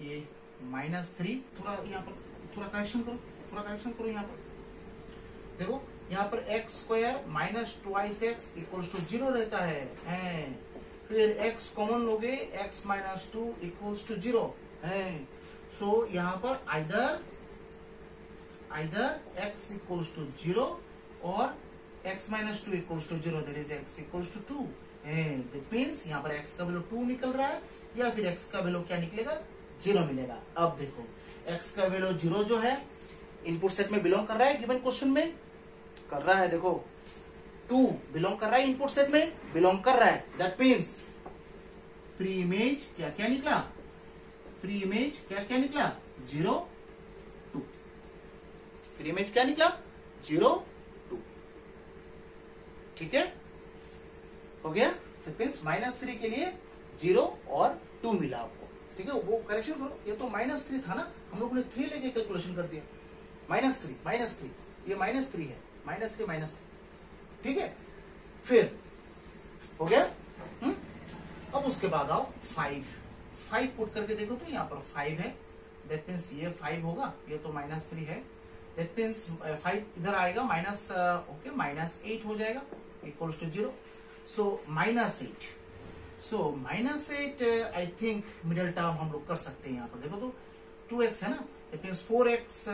ये माइनस थ्री। थोड़ा यहाँ पर थोड़ा करेक्शन करो, थोड़ा करेक्शन करो यहाँ पर देखो, यहाँ पर x square minus twice x equal to zero रहता है, फिर एक्स कॉमन लोगे, x minus two equal to zero है। सो यहाँ पर either either x equal to zero और x minus two equal to zero, that is x equal to two है। दैट मीन्स यहाँ पर एक्स का वैल्यू टू निकल रहा है या फिर एक्स का वैल्यू क्या निकलेगा, जीरो मिलेगा। अब देखो एक्स का वैल्यू जीरो जो है इनपुट सेट में बिलोंग कर रहा है, गिवन क्वेश्चन में कर रहा है, देखो टू बिलोंग कर रहा है, इनपुट सेट में बिलोंग कर रहा है। दैट मीन्स प्री इमेज क्या क्या निकला, प्री इमेज क्या क्या निकला, जीरो टू। प्री इमेज क्या निकला, जीरो टू। ठीक है, हो गया। दैट मीन्स माइनस थ्री के लिए जीरो और टू मिला आपको। ठीक है, वो करेक्शन करो, ये तो माइनस थ्री था ना, हम लोगों ने थ्री लेके कैलकुलेशन कर दिया, माइनस थ्री माइनस थ्री, ये माइनस थ्री है, माइनस थ्री माइनस थ्री। ठीक है, फिर हो गया। हुँ? अब उसके बाद आओ फाइव, फाइव पुट करके देखो तो यहाँ पर फाइव है। दैट मीन्स ये फाइव होगा, ये तो माइनस थ्री है। दैट मीन्स फाइव इधर आएगा माइनस, ओके माइनस एट हो जाएगा equal to zero. So minus eight, so minus eight I think middle term हम लोग कर सकते हैं। यहाँ पर देखो तो टू एक्स है ना, that means four x,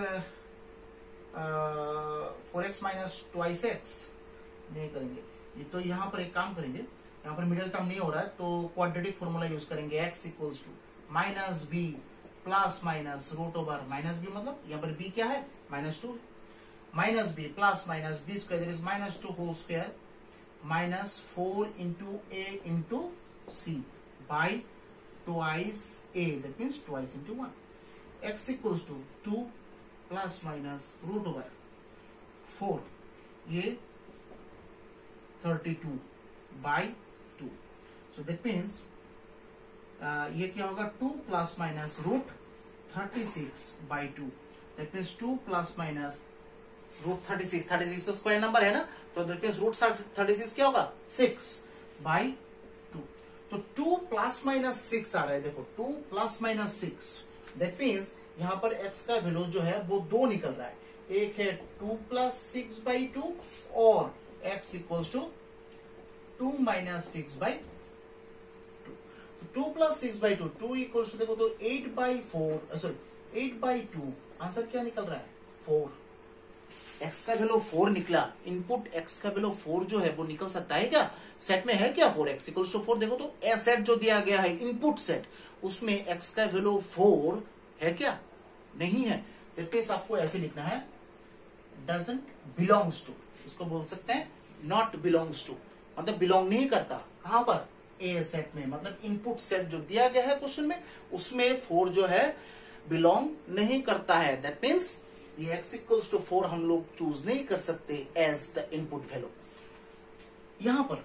four x minus twice x नहीं करेंगे ये, तो यहाँ पर एक काम करेंगे, यहाँ पर मिडिल टर्म नहीं हो रहा है तो क्वाड्रेटिक फॉर्मूला यूज करेंगे। X equals to minus b plus minus root over minus b, मतलब यहाँ पर बी क्या है, minus two, minus b plus minus b square, that is minus two whole square, minus four into a into c by twice a, that means twice into one. X equals to two plus minus root over four, ये thirty two by two. So that means ये क्या होगा, two plus minus root thirty six by two, that means two plus minus root thirty six, thirty six तो स्क्वायर नंबर है ना, तो that means root thirty six क्या होगा, सिक्स बाई टू। तो टू प्लस माइनस सिक्स आ रहा है, देखो two plus minus six. That means यहाँ पर x का वैल्यू जो है वो दो निकल रहा है, एक है two plus six by two और x equals to two minus six by two. Two plus six by two, two equals to two तो eight by four, sorry eight by two, answer क्या निकल रहा है, फोर। x का वैल्यू फोर निकला, इनपुट x का वैल्यू फोर जो है वो निकल सकता है क्या, सेट में है क्या four, x equals to four. देखो तो ए सेट जो दिया गया है इनपुट सेट, उसमें x का वैल्यू फोर है क्या, नहीं है। आपको ऐसे लिखना है, डजंट बिलोंग्स टू, इसको बोल सकते हैं नॉट बिलोंग्स टू, मतलब बिलोंग नहीं करता, कहां पर, ए सेट में, मतलब इनपुट सेट जो दिया गया है क्वेश्चन में उसमें फोर जो है बिलोंग नहीं करता है। दैट मीन्स ये एक्स इक्वल्स टू फोर हम लोग चूज नहीं कर सकते एज द इनपुट वैल्यू। यहां पर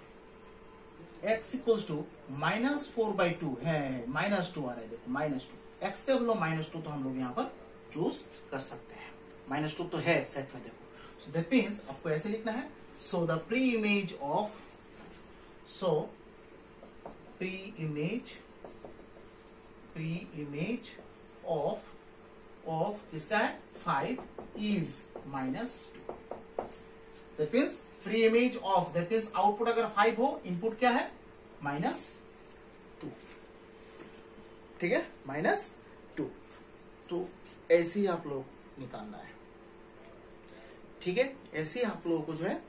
x equals to minus four by two है, माइनस टू आ रहा है, देखो माइनस टू, एक्स का वैल्यू माइनस टू तो हम लोग यहाँ पर चूज कर सकते हैं, माइनस टू तो है सेट में देखो। सो दैट मीन्स आपको ऐसे लिखना है, so the pre image of, so pre image, pre image of of किसका है, five is minus two. That means pre image of, that means output अगर फाइव हो, इनपुट क्या है, माइनस, ठीक है माइनस टू। तो ऐसे ही आप लोग निकालना है। ठीक है, ऐसे आप लोगों को जो है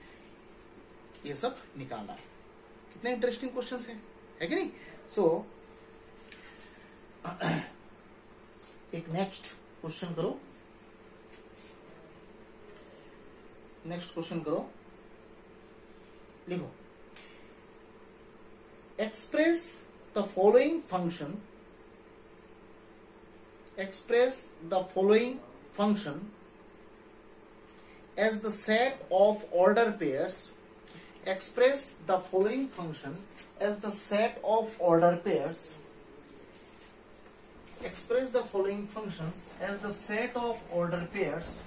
ये सब निकालना है। कितने इंटरेस्टिंग क्वेश्चंस हैं, है कि नहीं। सो so, एक नेक्स्ट क्वेश्चन करो, नेक्स्ट क्वेश्चन करो, लिखो express the following function, express the following function As the set of order pairs, express the following function as the set of order pairs. Express the following functions as the set of order pairs.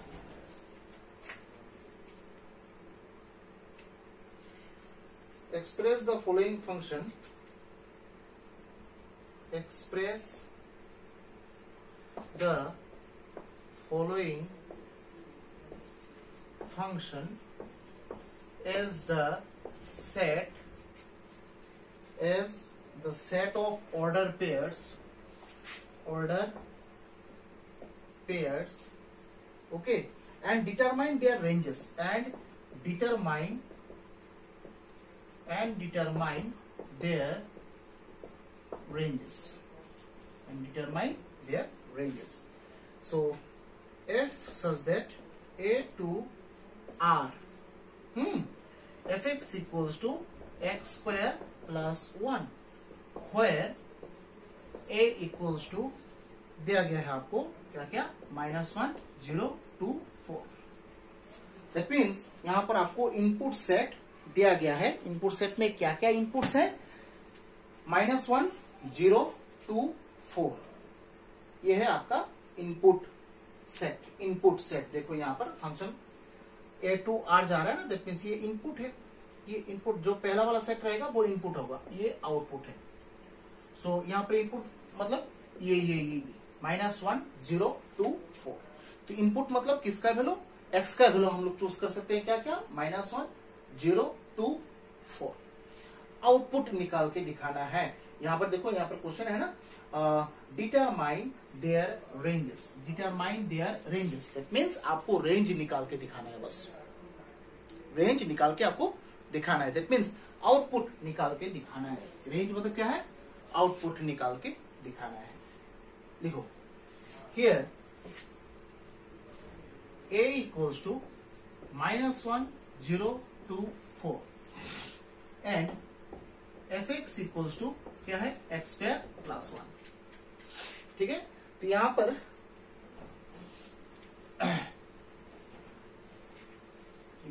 Express the following function. Express the following function as the set as the set of order pairs order pairs okay and determine their ranges and determine and determine their ranges and determine their ranges so f such that a to r hmm fx equals to x square plus one where a equals to दिया गया है आपको क्या क्या minus one zero two four. That means यहां पर आपको इनपुट सेट दिया गया है, इनपुट सेट में क्या क्या इनपुट्स है, minus one zero two four, यह है आपका इनपुट सेट। इनपुट सेट देखो यहाँ पर फंक्शन ए टू आर जा रहा है ना, दैट मीन्स ये इनपुट है, ये इनपुट जो पहला वाला सेट रहेगा वो इनपुट होगा, ये आउटपुट है। सो so, यहाँ पर इनपुट मतलब ये ये ये minus one zero two four, तो इनपुट मतलब किसका वैल्यू, एक्स का वैल्यू हम लोग चूज कर सकते हैं क्या क्या, minus one zero two four. Output निकाल के दिखाना है। यहां पर देखो यहां पर क्वेश्चन है ना, determine their ranges, determine their ranges, that means आपको रेंज निकाल के दिखाना है, बस रेंज निकाल के आपको दिखाना है, दैट मीन्स आउटपुट निकाल के दिखाना है। रेंज मतलब क्या है, आउटपुट निकाल के दिखाना है। लिखो here a equals to minus one zero two four and f x equals to क्या है, एक्स स्क्वायर प्लस वन। ठीक है, तो यहां पर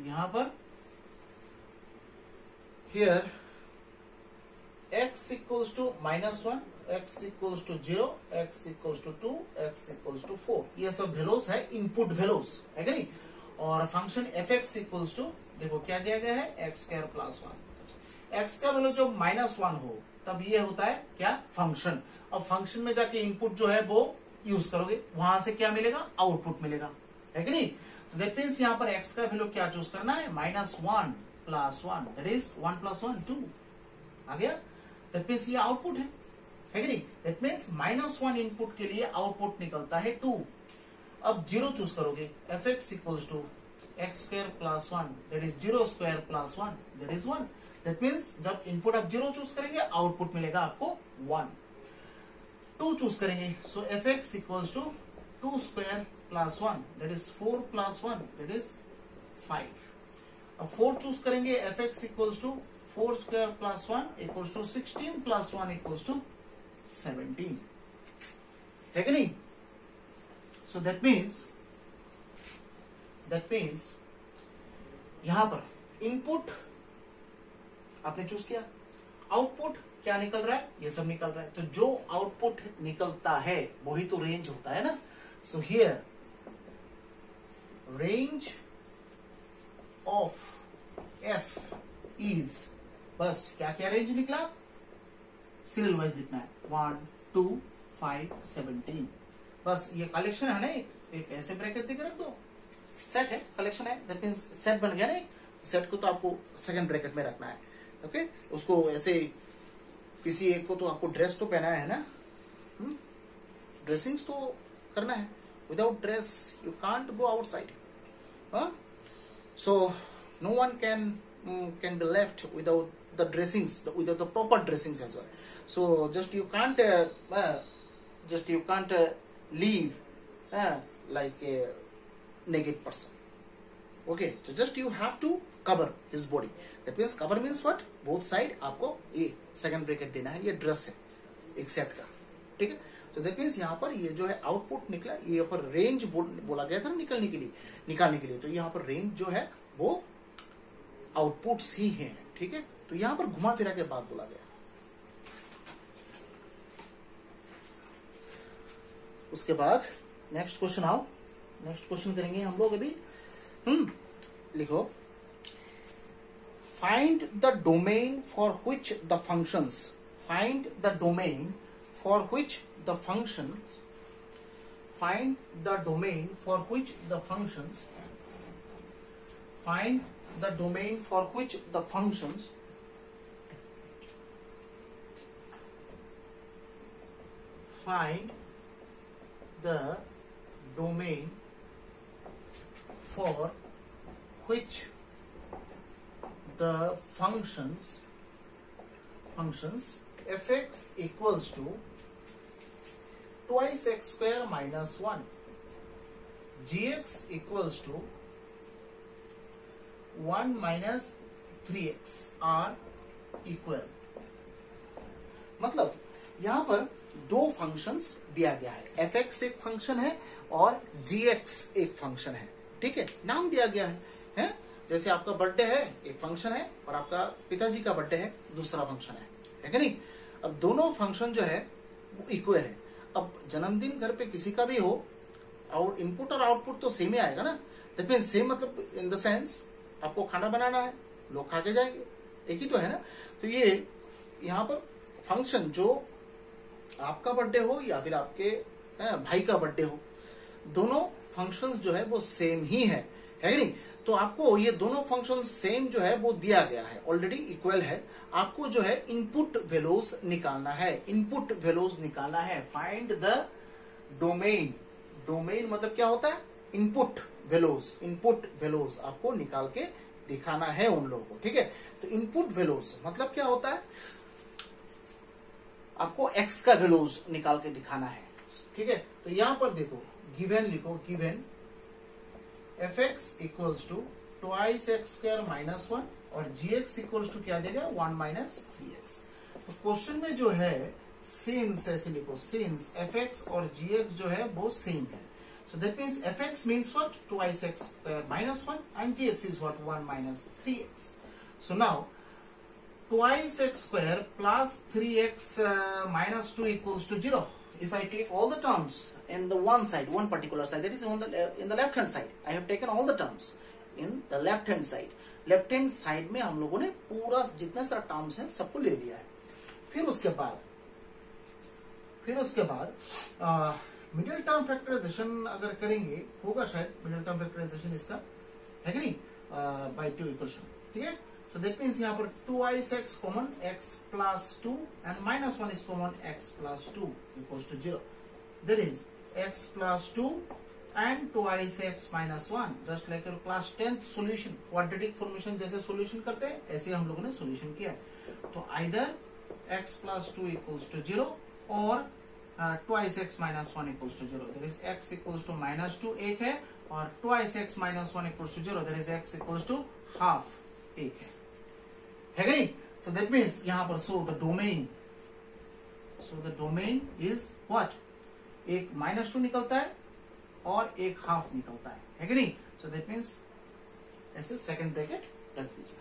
यहां पर here x equals to minus one, x equals to zero, x equals to two, x equals to four, ये सब वेलोस है, इनपुट वेलोस है कि नहीं। और function f x equals to देखो क्या दिया गया है, x square plus one, x का वैल्यू जो माइनस वन हो तब ये होता है क्या, फंक्शन। अब फंक्शन में जाके इनपुट जो है वो यूज करोगे, वहां से क्या मिलेगा, आउटपुट मिलेगा, है कि नहीं। तो दैट मीन्स यहाँ पर एक्स का वैल्यू क्या चूज करना है, minus one plus one, that is one plus one two आ गया, दैट मीन्स ये आउटपुट है, है कि नहीं। That means minus one input के लिए आउटपुट निकलता है टू। अब जीरो चूज करोगे, f x equals to x square plus one, that is zero square plus one, that is one. That means जब इनपुट आप जीरो चूज करेंगे आउटपुट मिलेगा आपको वन। टू चूज करेंगे, so f x equals to two square plus one, that is four plus one, that is five. अब फोर चूज करेंगे, f x equals to four square plus one equals to sixteen plus one equals to seventeen, है कि नहीं। So that means, that means यहां पर इनपुट आपने चूज किया, आउटपुट क्या निकल रहा है, ये सब निकल रहा है, तो जो आउटपुट निकलता है वही तो रेंज होता है ना। So here range of f is, बस क्या क्या रेंज निकला, सीरियल वाइज लिखना है, वन टू फाइव सेवनटीन, बस ये कलेक्शन है ना, एक ऐसे ब्रैकेट देकर रख दो, सेट है, कलेक्शन है, दैट मींस सेट बन गया ना। सेट को तो आपको सेकंड ब्रैकेट में रखना है, ओके okay? उसको ऐसे किसी एक को तो आपको ड्रेस तो पहनाया है ना, hmm? ड्रेसिंग्स तो करना है, without dress you can't go outside. So no one can um, can be left without the dressings, the, without the proper dressings as well. So just you can't uh, uh, just you can't uh, leave uh, like a naked person. Okay, so just you have to cover his body. That means cover means what? Both side आपको ये second bracket देना है, ये dress है except का, ठीक है? तो दैट मीन्स यहाँ पर ये जो है आउटपुट निकला, यहाँ पर रेंज बोल, बोला गया था ना निकलने के लिए, निकालने के लिए, तो यहाँ पर रेंज जो है वो आउटपुट्स ही है, ठीक है? तो यहाँ पर घुमा फिरा के बाद बोला गया, उसके बाद नेक्स्ट क्वेश्चन आओ, नेक्स्ट क्वेश्चन करेंगे हम लोग अभी। हम्म लिखो, find the domain for which the functions, find the domain for which the functions, find the domain for which the functions, find the domain for which the functions find the domain for which the functions functions f(x) equals to twice x square minus one, g(x) equals to one minus three x are equal. मतलब यहाँ पर दो फंक्शंस दिया गया है, f(x) एक फंक्शन है और g(x) एक फंक्शन है, ठीक है? नाम दिया गया है, है? जैसे आपका बर्थडे है एक फंक्शन है और आपका पिताजी का बर्थडे है दूसरा फंक्शन है, है कि नहीं? अब दोनों फंक्शन जो है वो इक्वल है। अब जन्मदिन घर पे किसी का भी हो और इनपुट और आउटपुट तो सेम ही आएगा ना, दैट मीन सेम, मतलब इन द सेंस आपको खाना बनाना है, लोग खा के जाएंगे, एक ही तो है ना। तो ये यहाँ पर फंक्शन जो आपका बर्थडे हो या फिर आपके भाई का बर्थडे हो, दोनों फंक्शंस जो है वो सेम ही है, है कि नहीं? तो आपको ये दोनों फंक्शन सेम जो है वो दिया गया है, ऑलरेडी इक्वल है, आपको जो है इनपुट वेलोज निकालना है, इनपुट वेलोज निकालना है। फाइंड द डोमेन, डोमेन मतलब क्या होता है? इनपुट वेलोज, इनपुट वेलोज आपको निकाल के दिखाना है उन लोगों को, ठीक है? तो इनपुट वेलोज मतलब क्या होता है? आपको एक्स का वेलोज निकाल के दिखाना है, ठीक है? तो यहां पर देखो गिवेन, लिखो given f(x) equals to twice x square minus one और g(x) equals to क्या देगा? one minus three x। तो क्वेश्चन में जो है since, ऐसे लिखो since f(x) और g(x) जो है वो सेम है। So that means f(x) means what? Twice x square minus one and g(x) is what? one minus three x। So now twice x square plus three x uh, minus two equals to zero. If I take all the terms in the one side, one particular side, that is on the uh, in the left hand side, I have taken all the terms in the left hand side. Left hand side में हम लोगों ने पूरा जितना सारा terms हैं सबको ले लिया है। फिर उसके बाद, फिर उसके बाद uh, middle term factorization अगर करेंगे होगा शायद middle term factorization इसका, है कि नहीं? uh, by two equation, ठीक है? So that means यहाँ पर twice x common, x plus two and minus one is common, x plus two equals to zero. That is x plus two and twice x minus one, just like your class tenth solution, quadratic formation जैसे solution करते हैं ऐसे हम लोगों ने solution किया है। तो either x plus two equals to zero और uh, twice x minus one equals to zero. That is x equals to minus two एक है और twice x minus one equals to zero. That is x equals to half एक है, है कि नहीं? So that means यहाँ पर so the domain, so the domain is what? एक माइनस टू निकलता है और एक हाफ निकलता है, है कि नहीं? सो दैट मीन्स ऐसे सेकंड ब्रैकेट रख दीजिए,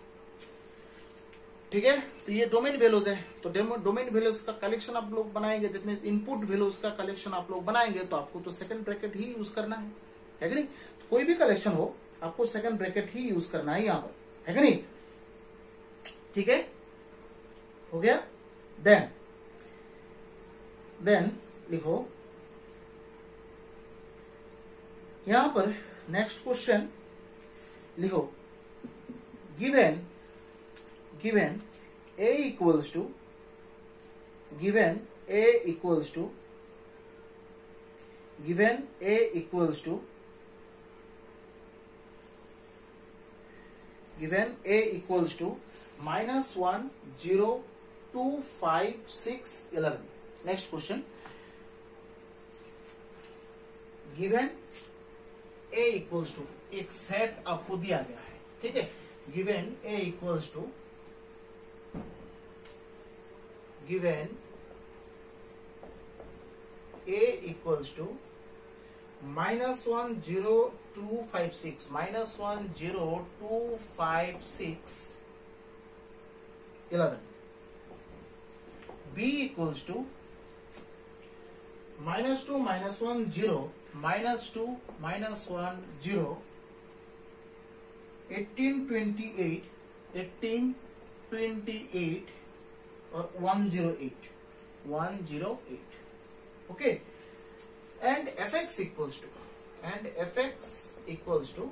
ठीक है? तो ये डोमेन वेलोज है, तो डोमेन वेलोज का कलेक्शन आप लोग बनाएंगे, दैट मीन्स इनपुट वेलोज का कलेक्शन आप लोग बनाएंगे, तो आपको तो सेकंड ब्रैकेट ही यूज करना है, है कि नहीं? तो कोई भी कलेक्शन हो आपको सेकंड ब्रैकेट ही यूज करना है यहाँ पर, है कि नहीं? ठीक है, हो गया। देन देन लिखो यहां पर नेक्स्ट क्वेश्चन, लिखो given, given a equals to, given a equals to, given a equals to given a equals to minus one, zero, two, five, six, eleven. Next question. Given a equals to एक सेट आपको दिया गया है, ठीक है. Given a equals to given a equals to minus one zero two five six minus one zero two five six eleven. b equals to minus two minus one zero minus two minus one zero eighteen twenty eight eighteen twenty eight और one zero eight one zero eight. Okay. And f x equals to and f x equals to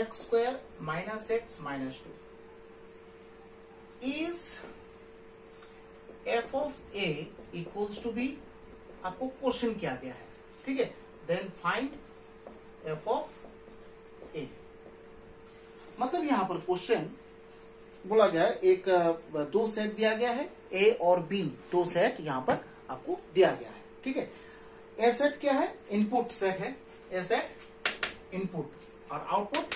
x square minus x minus two is f of A equals to B. आपको क्वेश्चन किया गया है, ठीक है. Then find f of A. मतलब यहां पर क्वेश्चन बोला गया है, एक दो सेट दिया गया है, ए और बी दो सेट यहां पर आपको दिया गया है, ठीक है. ए सेट क्या है? इनपुट सेट है. ए सेट इनपुट और आउटपुट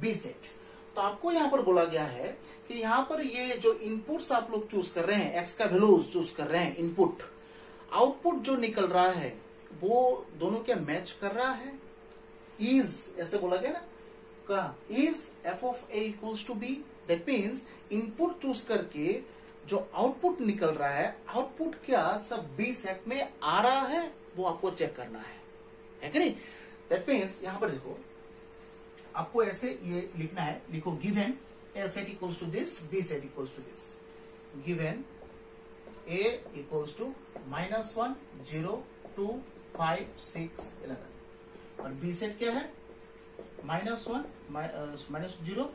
बी सेट. तो आपको यहां पर बोला गया है कि यहां पर ये जो इनपुट्स आप लोग चूज कर रहे हैं, एक्स का वैल्यूज चूज कर रहे हैं, इनपुट आउटपुट जो निकल रहा है वो दोनों क्या मैच कर रहा है. इज ऐसे बोला गया ना, is f of A equals to B. That means input choose करके जो आउटपुट निकल रहा है, आउटपुट क्या सब बी सेट में आ रहा है, वो आपको चेक करना है, है कि नहीं. दैट मीन्स यहां पर देखो आपको ऐसे ये लिखना है. लिखो given A set equals to this, B set equals to this. Given A equals to minus one zero two five six eleven और बी सेट क्या है? Minus one minus zero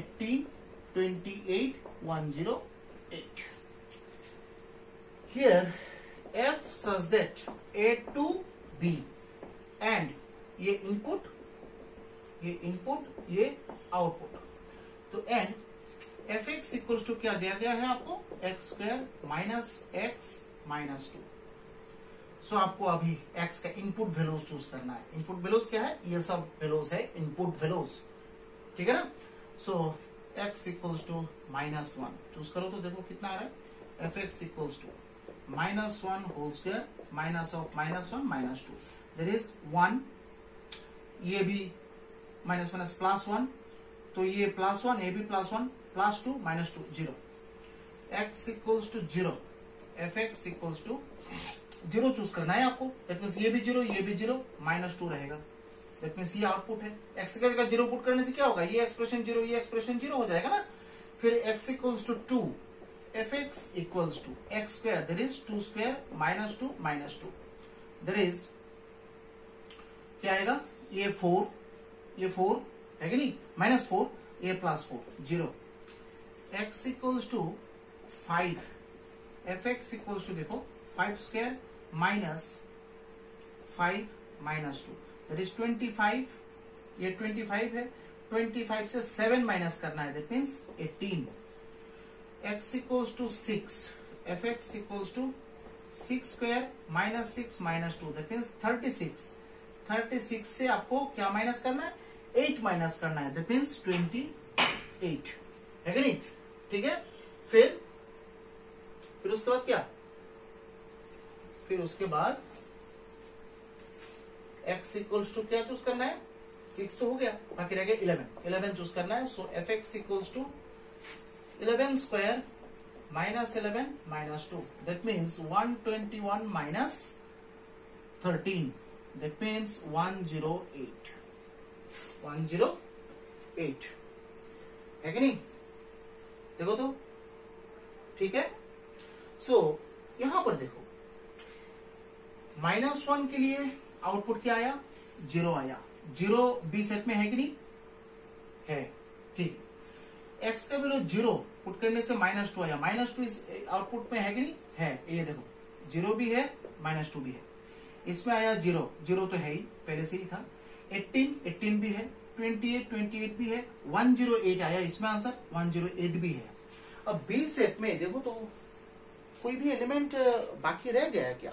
eighteen twenty eight one zero eight. Here f such that A to B and ये इनपुट ये इनपुट ये आउटपुट. तो and f x equals to क्या दिया गया है आपको? X square minus x minus two. So so, आपको अभी x का इनपुट वेलोज चूज करना है. इनपुट वेलोज क्या है? ये सब वेलोज है, इनपुट वेलोज, ठीक है ना. So x equals to minus one choose करो तो देखो कितना आ रहा है. F x equals to minus one whole square minus of minus one minus two there is one. ये भी माइनस माइनस प्लस वन, तो ये प्लस वन, ये भी plus one, plus two minus two zero. X equals to zero. F x equals to zero choose करना है आपको. दैट मीन्स ये भी जीरो, ये भी जीरो, माइनस टू रहेगा. दैट मीन्स ये आउटपुट है. एक्स की जगह जीरो पुट करने से क्या होगा? ये एक्सप्रेशन जीरो, ये एक्सप्रेशन जीरो हो जाएगा ना. फिर x equals to two. F x equals to x square that is two square minus two minus two that is क्या आएगा? ये फोर, ये फोर है कि नहीं, माइनस फोर, ये plus four zero. X equals to five. F x equals to देखो five square minus five minus two that is twenty five. ये ट्वेंटी फाइव है, ट्वेंटी फाइव से सेवन माइनस करना है that means eighteen. X equals to six. F x equals to six square minus six minus two that means thirty six. Thirty six से आपको क्या माइनस करना है? एट माइनस करना है दैट मीन्स ट्वेंटी एट है कि नहीं, ठीक है. फिर फिर उसके बाद क्या? फिर उसके बाद x इक्वल्स टू क्या चूज करना है? सिक्स तो हो गया, बाकी रह गया इलेवन. इलेवन चूज करना है. So f x equals to eleven square minus eleven minus two that means one twenty one minus thirteen that means one zero eight one zero eight है कि नहीं, देखो तो, ठीक है. सो so, यहां पर देखो माइनस वन के लिए आउटपुट क्या आया? जीरो आया. जीरो बी सेट में है कि नहीं है, ठीक. एक्स का वैल्यू जीरो पुट करने से माइनस टू आया. माइनस टू इस आउटपुट में है कि नहीं है. ये देखो जीरो भी है, माइनस टू भी है. इसमें आया जीरो, जीरो तो है ही, पहले से ही था. एटीन एटीन भी है, ट्वेंटी एट, ट्वेंटी एट भी है, वन जीरो एट आया, इसमें आंसर वन जीरो एट भी है। अब बी सेट में देखो तो कोई भी एलिमेंट बाकी रह गया है क्या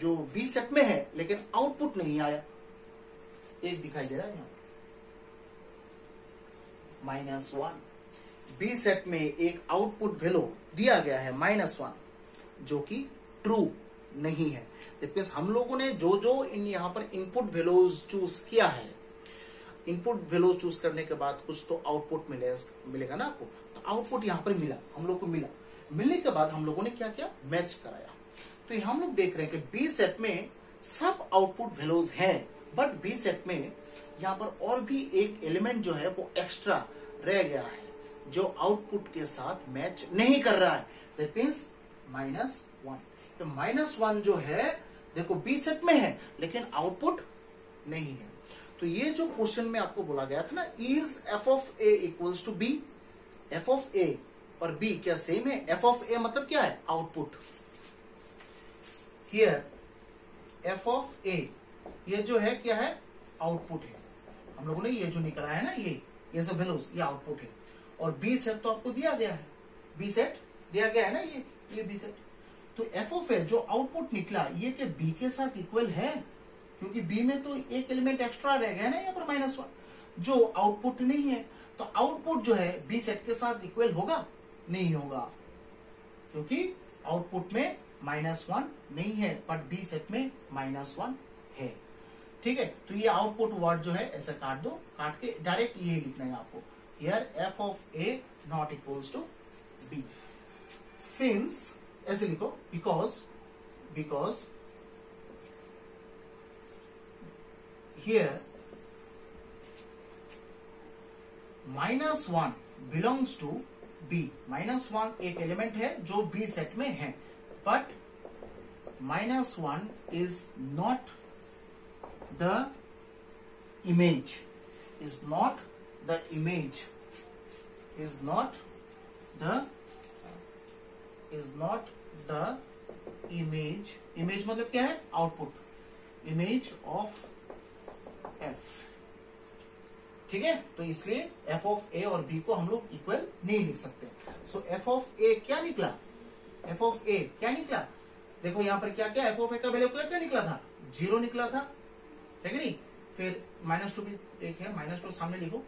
जो बी सेट में है लेकिन आउटपुट नहीं आया? एक दिखाई दे रहा है यहाँ माइनस वन। बी सेट में एक आउटपुट वैल्यू दिया गया है माइनस वन जो कि ट्रू नहीं है। हम लोगों ने जो जो इन यहाँ पर इनपुट वैल्यूज चूज किया है, इनपुट वैल्यू चूज करने के बाद कुछ तो आउटपुट मिले, मिलेगा ना आपको। तो आउटपुट यहाँ पर मिला हम लोग को, मिला मिलने के बाद हम लोगों ने क्या किया, मैच कराया। तो यहाँ हम लोग देख रहे हैं कि बी सेट में सब आउटपुट वैल्यूज हैं, बट बी सेट में यहाँ पर और भी एक एलिमेंट जो है वो एक्स्ट्रा रह गया है जो आउटपुट के साथ मैच नहीं कर रहा है, दैट मींस माइनस वन। तो माइनस वन जो है देखो बी सेट में है लेकिन आउटपुट नहीं है। तो ये जो क्वेश्चन में आपको बोला गया था ना, is f of A equals to B, f of A और बी क्या सेम है? एफ ऑफ ए मतलब क्या है? Output. Here f of A ये जो है क्या है? आउटपुट है। हम लोगों ने ये जो निकला है ना ये ये सब वैल्यूज ये आउटपुट है। और बी सेट तो आपको दिया गया है, बी सेट दिया गया है ना, ये ये बी सेट। तो एफ ऑफ ए जो आउटपुट निकला ये क्या बी के साथ इक्वल है? क्योंकि बी में तो एक एलिमेंट एक्स्ट्रा रह गया ना यहाँ पर माइनस वन जो आउटपुट नहीं है। तो आउटपुट जो है बी सेट के साथ इक्वल होगा? नहीं होगा, क्योंकि आउटपुट में माइनस वन नहीं है बट बी सेट में माइनस वन है। ठीक है, तो ये आउटपुट वर्ड जो है ऐसे काट दो, काट के डायरेक्ट ये लिखना है आपको। Here f of A not equals to B, since ऐसे लिखो, because because here minus one belongs to B. Minus one एक एलिमेंट है जो बी सेट में है, but minus one is not the image, is not the image, is not the is not the image. Image मतलब क्या है? Output, image of f. ठीक है, तो इसलिए एफ ऑफ ए और बी को हम लोग इक्वल नहीं लिख सकते। सो एफ ऑफ ए क्या निकला? एफ ऑफ ए क्या निकला? देखो यहाँ पर क्या क्या एफ ऑफ ए का वैल्यू क्या निकला था? जीरो निकला था, ठीक है नहीं? फिर माइनस टू भी एक है, माइनस टू सामने लिखो,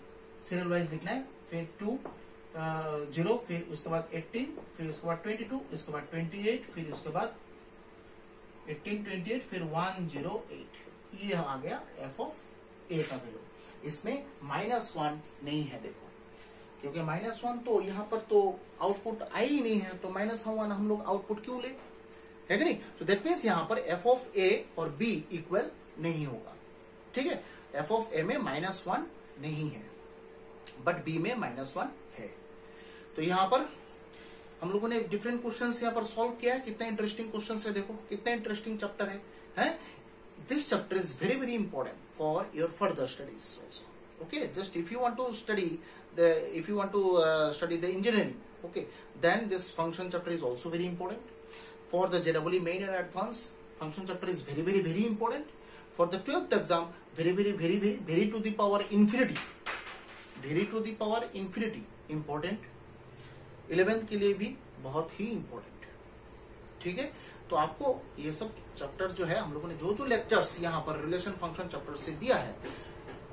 सीरियल वाइज लिखना है। फिर टू जीरो, फिर उसके बाद एट्टीन, फिर उसके बाद ट्वेंटी टू, उसके बाद ट्वेंटी एट, फिर उसके बाद एट्टीन ट्वेंटी एट, फिर वन जीरो एट। ये आ गया एफ ऑफ ए का वैल्यू। इसमें माइनस वन नहीं है देखो, क्योंकि माइनस वन तो यहाँ पर तो आउटपुट आई ही नहीं है, तो माइनस वन हम लोग आउटपुट क्यों ले, है कि नहीं? तो दैट मीन्स यहाँ पर एफ ऑफ ए और बी इक्वल नहीं होगा। ठीक है, एफ ऑफ ए में माइनस वन नहीं है बट बी में माइनस वन है। तो यहाँ पर हम लोगों ने डिफरेंट क्वेश्चंस यहाँ पर सॉल्व किया है। कितना इंटरेस्टिंग क्वेश्चंस है देखो, कितना इंटरेस्टिंग चैप्टर है, है? This chapter is very very important for your further studies also. Okay, just if you want to study the, if you want to uh, study the engineering, okay, then this function chapter is also very important. For the J E E main and advanced, function chapter is very very very important. For the twelfth exam, very very very very very to the power infinity, very to the power infinity important. eleventh के लिए भी बहुत ही important. ठीक है, तो आपको ये सब चैप्टर जो है हम लोगों ने जो जो लेक्चर्स यहाँ पर रिलेशन फंक्शन चैप्टर से दिया है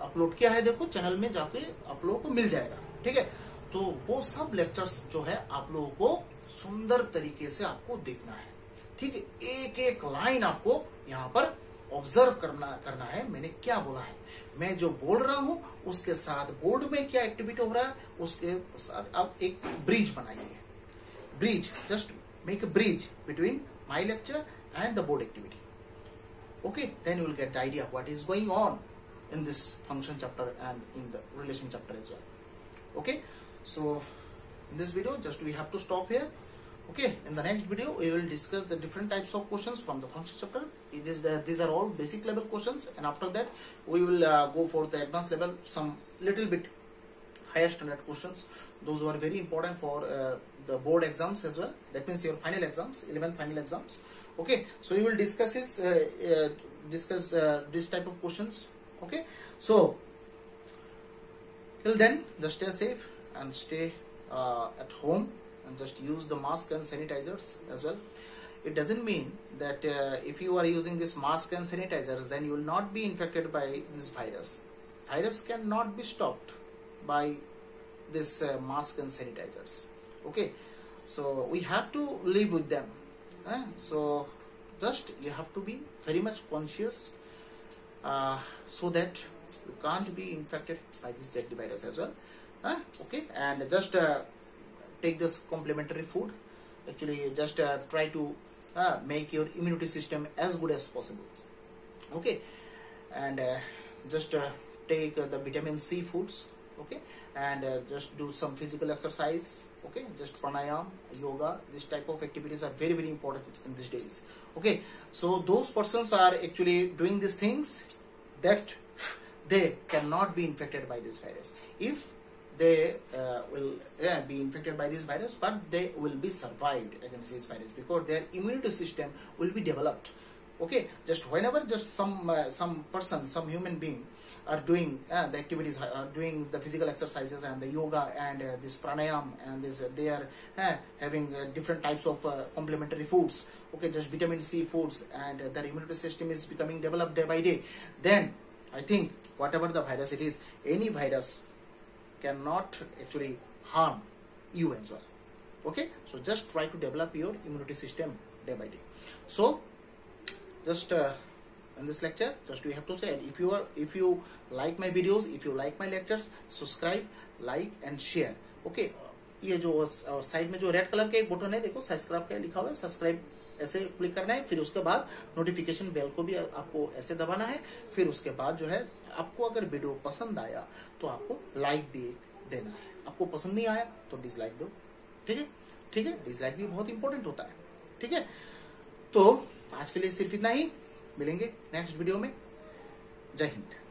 अपलोड किया है, देखो चैनल में जाके आप लोगों को मिल जाएगा। ठीक है, तो वो सब लेक्चर्स जो है आप लोगों को सुंदर तरीके से आपको देखना है। ठीक है, एक एक लाइन आपको यहाँ पर ऑब्जर्व करना करना है, मैंने क्या बोला है, मैं जो बोल रहा हूँ उसके साथ बोर्ड में क्या एक्टिविटी हो रहा है उसके साथ आप एक ब्रिज बनाइए। Bridge, just make a bridge between my lecture and the board activity. Okay, then you will get the idea what is going on in this function chapter and in the relation chapter as well. Okay, so in this video just we have to stop here. Okay, in the next video we will discuss the different types of questions from the function chapter. It is the, these are all basic level questions, and after that we will uh, go for the advanced level, some little bit higher standard questions. Those were very important for uh, the board exams as well. That means your final exams, eleventh final exams. Okay, so we will discuss this, uh, uh, discuss uh, this type of questions. Okay, so Till then, just stay safe and stay uh, at home and just use the mask and sanitizers as well. It doesn't mean that uh, if you are using this mask and sanitizers, then you will not be infected by this virus. Virus cannot be stopped by this uh, mask and sanitizers. Okay, so we have to live with them. Eh? So just you have to be very much conscious uh, so that you can't be infected by this deadly virus as well. Eh? Okay, and just uh, take this complementary food. Actually, just uh, try to uh, make your immunity system as good as possible. Okay, and uh, just uh, take uh, the vitamin C foods. Okay, and uh, just do some physical exercise. Okay, just pranayam, yoga, this type of activities are very very important in these days. Okay, so those persons are actually doing these things that they cannot be infected by this virus. If they uh, will yeah, be infected by this virus, but they will be survived against this virus because their immunity system will be developed. Okay, just whenever just some uh, some person, some human being are doing uh, the activities, are doing the physical exercises and the yoga and uh, this pranayam and this, uh, they are uh, having uh, different types of uh, complementary foods. Okay, just vitamin C foods, and uh, their immunity system is becoming developed day by day. Then I think whatever the virus it is, any virus cannot actually harm you as well. Okay, so just try to develop your immunity system day by day. So just uh, in this lecture, just we have to say, if you are, if you like my videos, if you like my lectures, subscribe, like and share. Okay, ये जो और साइड में जो रेड कलर का एक बटन है, देखो सब्सक्राइब का लिखा हुआ है, सब्सक्राइब ऐसे क्लिक करना है, फिर उसके बाद नोटिफिकेशन बेल को भी आपको ऐसे दबाना है, फिर उसके बाद जो है आपको अगर वीडियो पसंद आया तो आपको लाइक भी देना है, आपको पसंद नहीं आया तो डिसलाइक दो, ठीक है, ठीक है, डिसलाइक भी बहुत इंपॉर्टेंट होता है, ठीक है। तो आज के लिए सिर्फ इतना ही, मिलेंगे नेक्स्ट वीडियो में, जय हिंद।